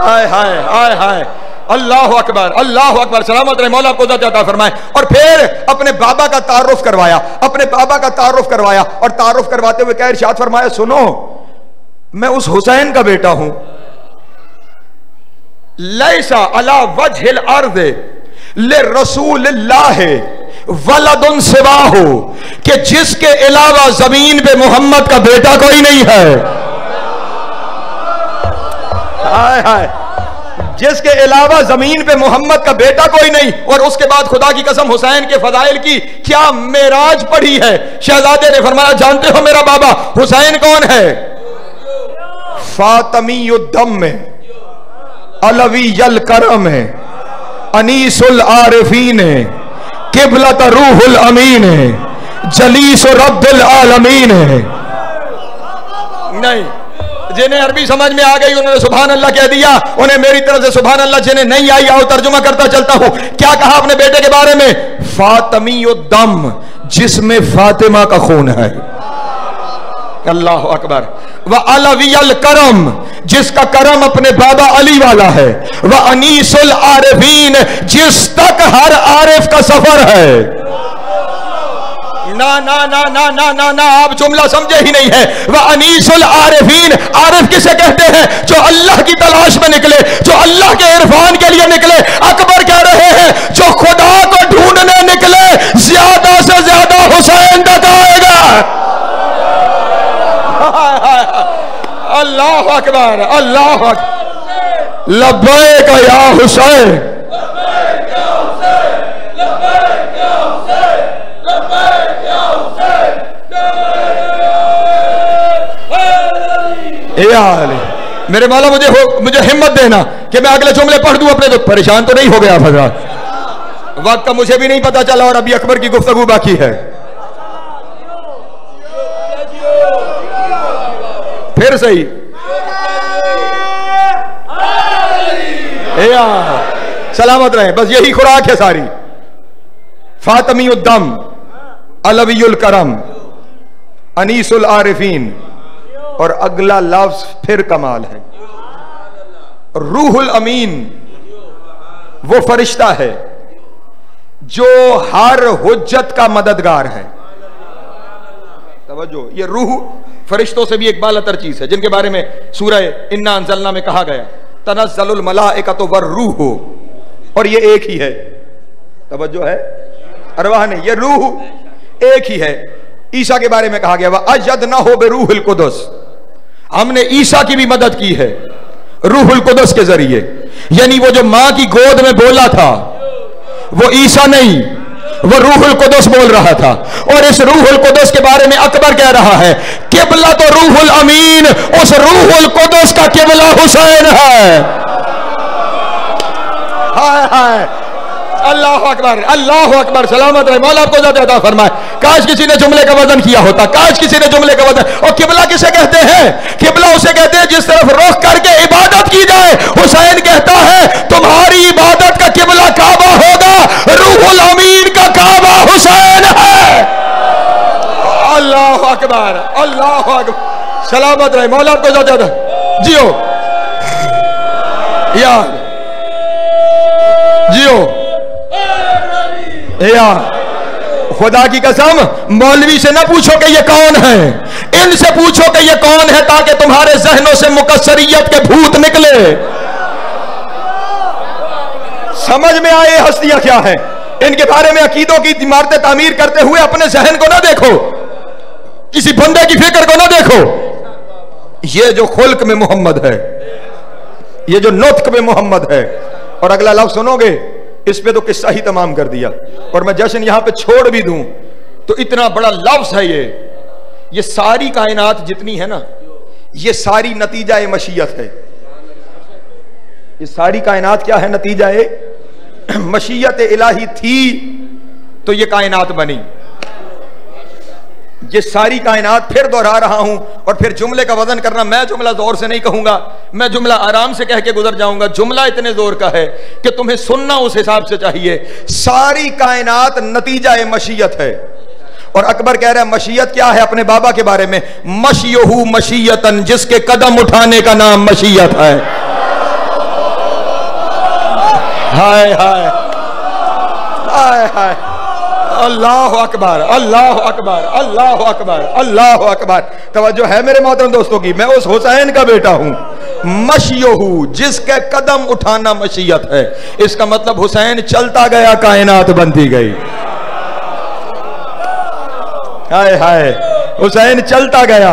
हाय हाय हाय हाय, अल्लाह अकबर, अल्लाह अकबर। सलामत रहे मौला को जाता फरमाए। और फिर अपने बाबा का तारुफ करवाया, अपने बाबा का तारुफ करवाया, और तारुफ करवाते हुए क्या इरशाद फरमाया, सुनो मैं उस हुसैन का बेटा हूं, लैसा अला वजहिल अर्द ले रसूलिल्लाह वलदुन सिवाहु, कि जिसके अलावा जमीन पे मोहम्मद का बेटा कोई नहीं है। हाय हाय, जिसके अलावा जमीन पे मोहम्मद का बेटा कोई नहीं। और उसके बाद खुदा की कसम हुसैन के फजाइल की क्या मेराज पढ़ी है। शहजादे ने फरमाया, जानते हो मेरा बाबा हुसैन कौन है? फातमी युद्धम में अलवी यल करम है, अनीसुल आरिफीन है, किबलत रूहुल अमीन है, जलीस रब्बिल आलमीन है। नहीं, जिन्हें अरबी समझ में आ गई उन्होंने सुभान अल्लाह कह दिया, उन्हें मेरी तरफ से सुभान अल्लाह। जिन्हें नहीं आई, आओ तर्जुमा करता चलता हूं। क्या कहा अपने बेटे के बारे में? फातमीयुद्दम, जिसमें फातिमा का खून है। अल्लाह अकबर। वह अलवियल करम, जिसका करम अपने बाबा अली वाला है। वह अनीसुल आरिफीन, जिस तक हर आरिफ का सफर है। ना ना ना ना ना ना ना, आप जुमला समझे ही नहीं है। वह अनीसुल आरिफीन, आरिफ किसे कहते हैं? जो अल्लाह की तलाश में निकले, जो अल्लाह के इरफान के लिए निकले। अकबर कह रहे हैं, जो खुदा को ढूंढने निकले, ज्यादा से ज्यादा हुसैन तक आएगा। अल्लाह अकबर, अल्लाह अकबर। लब्बैक या हुसैन, लब्बैक या हुसैन, लब्बैक या हुसैन, लब्बैक या हुसैन। ए आले मेरे मौला, मुझे हिम्मत देना कि मैं अगले जुमले पढ़ दूं अपने। तो परेशान तो नहीं हो गया हजरत? वक्त का मुझे भी नहीं पता चला और अभी अकबर की गुफ्तगू बाकी है। फिर सही सलामत रहे, बस यही खुराक है सारी। फातमीउद्दम अलवीयुल करम अनीसुल आरिफीन, और अगला लफ्ज फिर कमाल है, रूहुल अमीन। वो फरिश्ता है जो हर हुज्जत का मददगार है। तवज्जो, ये रूह फरिश्तों से भी एक बालतर चीज है, जिनके बारे में सूरह इन्ना अंजलना में कहा गया, तनज़्ज़लुल मलाइकतु वर्रूह, और ये एक ही है। तवज्जो है अरवाह ने, ये रूह एक ही है। ईसा के बारे में कहा गया, वा अय्यदनाहु बिरूहिल कुदस, हमने ईसा की भी मदद की है रूहुल कुदस के जरिए। यानी वो जो मां की गोद में बोला था, वो ईसा नहीं, वो रूहुल कुदस बोल रहा था। और इस रूहुल कुदस के बारे में अकबर कह रहा है, किबला तो रूहुल अमीन, उस रूहुल कुदस का किबला हुसैन है। हाय हाय, अल्लाह अकबर, अल्लाह अकबर। सलामत रहे मौला को ज़ात अता फरमाए। काश किसी ने जुमले का वजन किया होता, काश किसी ने जुमले का वजन। और किबला किसे कहते हैं? किबला उसे कहते हैं जिस तरफ रुख करके इबादत की जाए। हुसैन कहता है, तुम्हारी इबादत का किबला काबा होगा, रूहुल अमीन का काबा हुसैन है। अल्लाह अकबर, अल्लाह अकबर। सलामत रहे मौला को ज़ात अता जियो यार, जियो। खुदा की कसम, मौलवी से ना पूछो कि ये कौन है, इनसे पूछो कि ये कौन है, ताकि तुम्हारे जहनों से मुकसरियत के भूत निकले। समझ में आए हस्तियां क्या हैं? इनके बारे में अकीदों की इमारतें तामीर करते हुए अपने जहन को ना देखो, किसी बंदे की फिक्र को ना देखो। ये जो खुल्क में मोहम्मद है, ये जो नुत्क में मोहम्मद है। और अगला लफ्ज सुनोगे, इस पे तो किस्सा ही तमाम कर दिया, और मैं जश्न यहां पे छोड़ भी दूं तो इतना बड़ा लफ्ज है ये सारी कायनात जितनी है ना, ये सारी नतीजा-ए-मशीयत है। ये सारी कायनात क्या है? नतीजा-ए मशीयत इलाही थी तो ये कायनात बनी। ये सारी कायनात फिर दोहरा रहा हूं और फिर जुमले का वजन करना, मैं जुमला जोर से नहीं कहूंगा, मैं जुमला आराम से कह के गुजर जाऊंगा। जुमला इतने जोर का है कि तुम्हें सुनना उस हिसाब से चाहिए। सारी कायनात नतीजा मशीयत है और अकबर कह रहा है मशीयत क्या है अपने बाबा के बारे में, मशयहू मशीयतन, जिसके कदम उठाने का नाम मशीयत है। हाय हाय हाय हाय, अल्लाह अकबर अल्लाह अकबर अल्लाह अकबर अल्लाह अकबर। तवज्जो है मेरे मोहतरम दोस्तों की, मैं उस हुसैन का बेटा हूं। मशयहू, जिसके कदम उठाना मशीयत है। इसका मतलब हुसैन चलता गया, कायनात बनती गई। हाय हाय, हुसैन चलता गया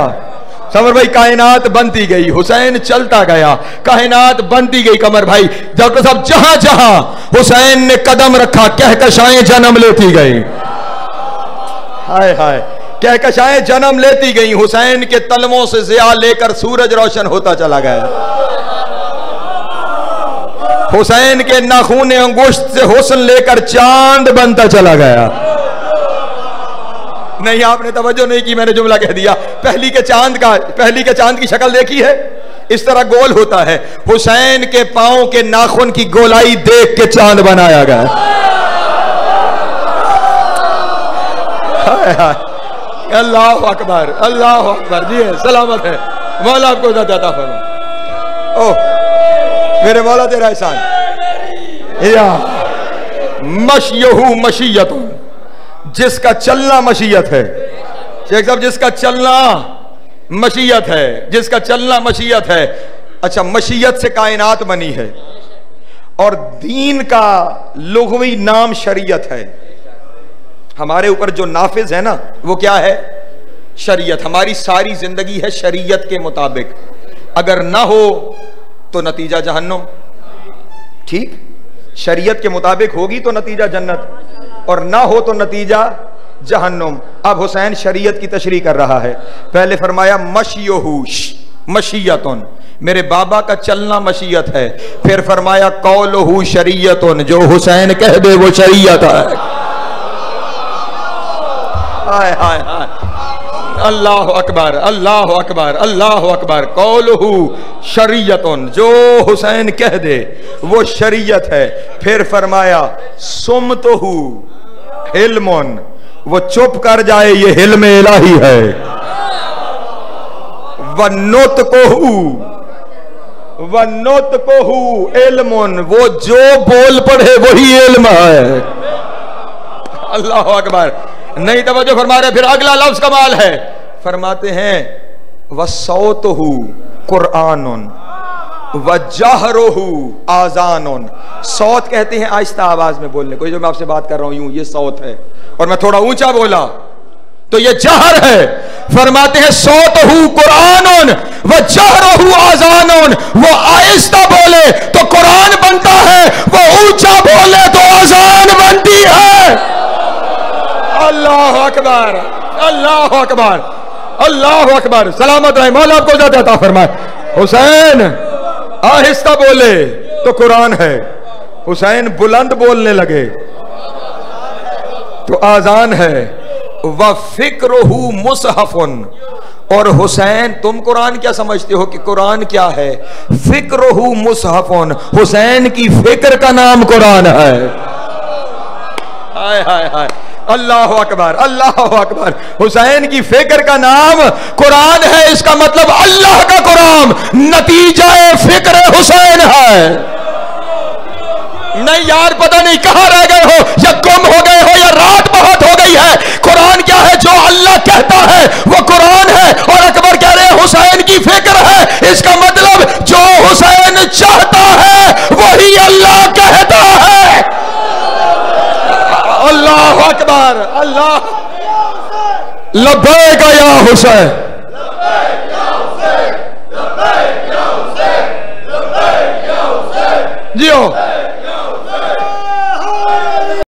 समर भाई, कायनात बनती गई। हुसैन चलता गया, कायनात बनती गई। कमर भाई, डॉक्टर साहब, जहां जहां हुसैन ने कदम रखा कहकशाएं जन्म लेती गई। हाय हाय, कहकशाएं जन्म लेती गई। हुसैन के तलमों से जिया लेकर सूरज रोशन होता चला गया। हुसैन के नाखूने अंगुश्त से हुस्न लेकर चांद बनता चला गया। नहीं, आपने तवज्जो नहीं की, मैंने जुमला कह दिया। पहली के चांद की शक्ल देखी है, इस तरह गोल होता है। हुसैन के पांव के नाखून की गोलाई देख के चांद बनाया गया। अल्लाह अकबर अल्लाह अकबर। जी सलामत है मौला, आपको दाता फरमा। ओह मेरे मौला, तेरा एहसान। या मशयहू मशीयतुन, जिसका चलना मशीयत है। शेख साहब, जिसका चलना मशीयत है, जिसका चलना मशीयत है। अच्छा, मशीयत से कायनात बनी है और दीन का लुग़वी नाम शरीयत है। हमारे ऊपर जो नाफिज है ना, वो क्या है? शरीयत। हमारी सारी जिंदगी है शरीयत के मुताबिक, अगर ना हो तो नतीजा जहन्नम। ठीक, शरीयत के मुताबिक होगी तो नतीजा जन्नत और ना हो तो नतीजा जहन्नुम। अब हुसैन शरीयत की तशरीह कर रहा है। पहले फरमाया मशयहूश मशीयतुन, मेरे बाबा का चलना मशीयत है। फिर फरमाया कौलहू शरीयतुन, जो हुसैन कह दे वो शरीयत है। हाय हाय हाय, अल्लाह अकबर अल्लाह अकबर अल्लाह अकबर। कौलहू शरीयतुन, जो हुसैन कह दे वो शरीयत है। फिर फरमाया सुमतहू हिल्मोन, वो चुप कर जाए ये हिल्मे इलाही है। वनोतकोहू इल्मोन, वो जो बोल पड़े वही इल्म है। अल्लाह अकबर। नहीं तवज्जो फरमा रहे, फिर अगला लफ्ज कमाल है। फरमाते हैं वसौतहू कुरानुन वजहरहू आजानुन। सौत कहते हैं आहिस्ता आवाज में बोलने को। जो मैं आपसे बात कर रहा हूं यूं, ये सौत है और मैं थोड़ा ऊंचा बोला तो ये जहर है। फरमाते हैं सौतहू कुरानुन वजहरहू आजानुन, वो आहिस्ता बोले तो कुरान बनता है, वो ऊंचा बोले तो आजान बनती है। अल्लाह अकबर अल्लाह अकबर अल्लाह अकबर। सलामत रहे मौला, आपको ज़ात अता फरमाए। हुसैन आहिस्ता बोले तो कुरान है, हुसैन बुलंद बोलने लगे तो आजान है। व फिक्रहू मुसहफुन, और हुसैन, तुम कुरान क्या समझते हो कि कुरान क्या है? फिक्रहू मुसहफुन, हुसैन की फिक्र का नाम कुरान है। हाय हाय हाय, अल्लाह अकबर अल्लाह अकबर। हुसैन की फिक्र का नाम कुरान है, इसका मतलब अल्लाह का कुरान नतीजा फिक्र हुसैन है। नहीं यार, पता नहीं कहां रह गए हो, या गुम हो गए हो, या रात बहुत हो गई है। कुरान क्या है? जो अल्लाह कहता है वो कुरान है। और अकबर कह रहे हैं हुसैन की फिक्र है, इसका मतलब जो हुसैन चाहता है वही अल्लाह कहता है। अल्लाह अकबर अल्लाह, लब्बैक या हुसैन। जियो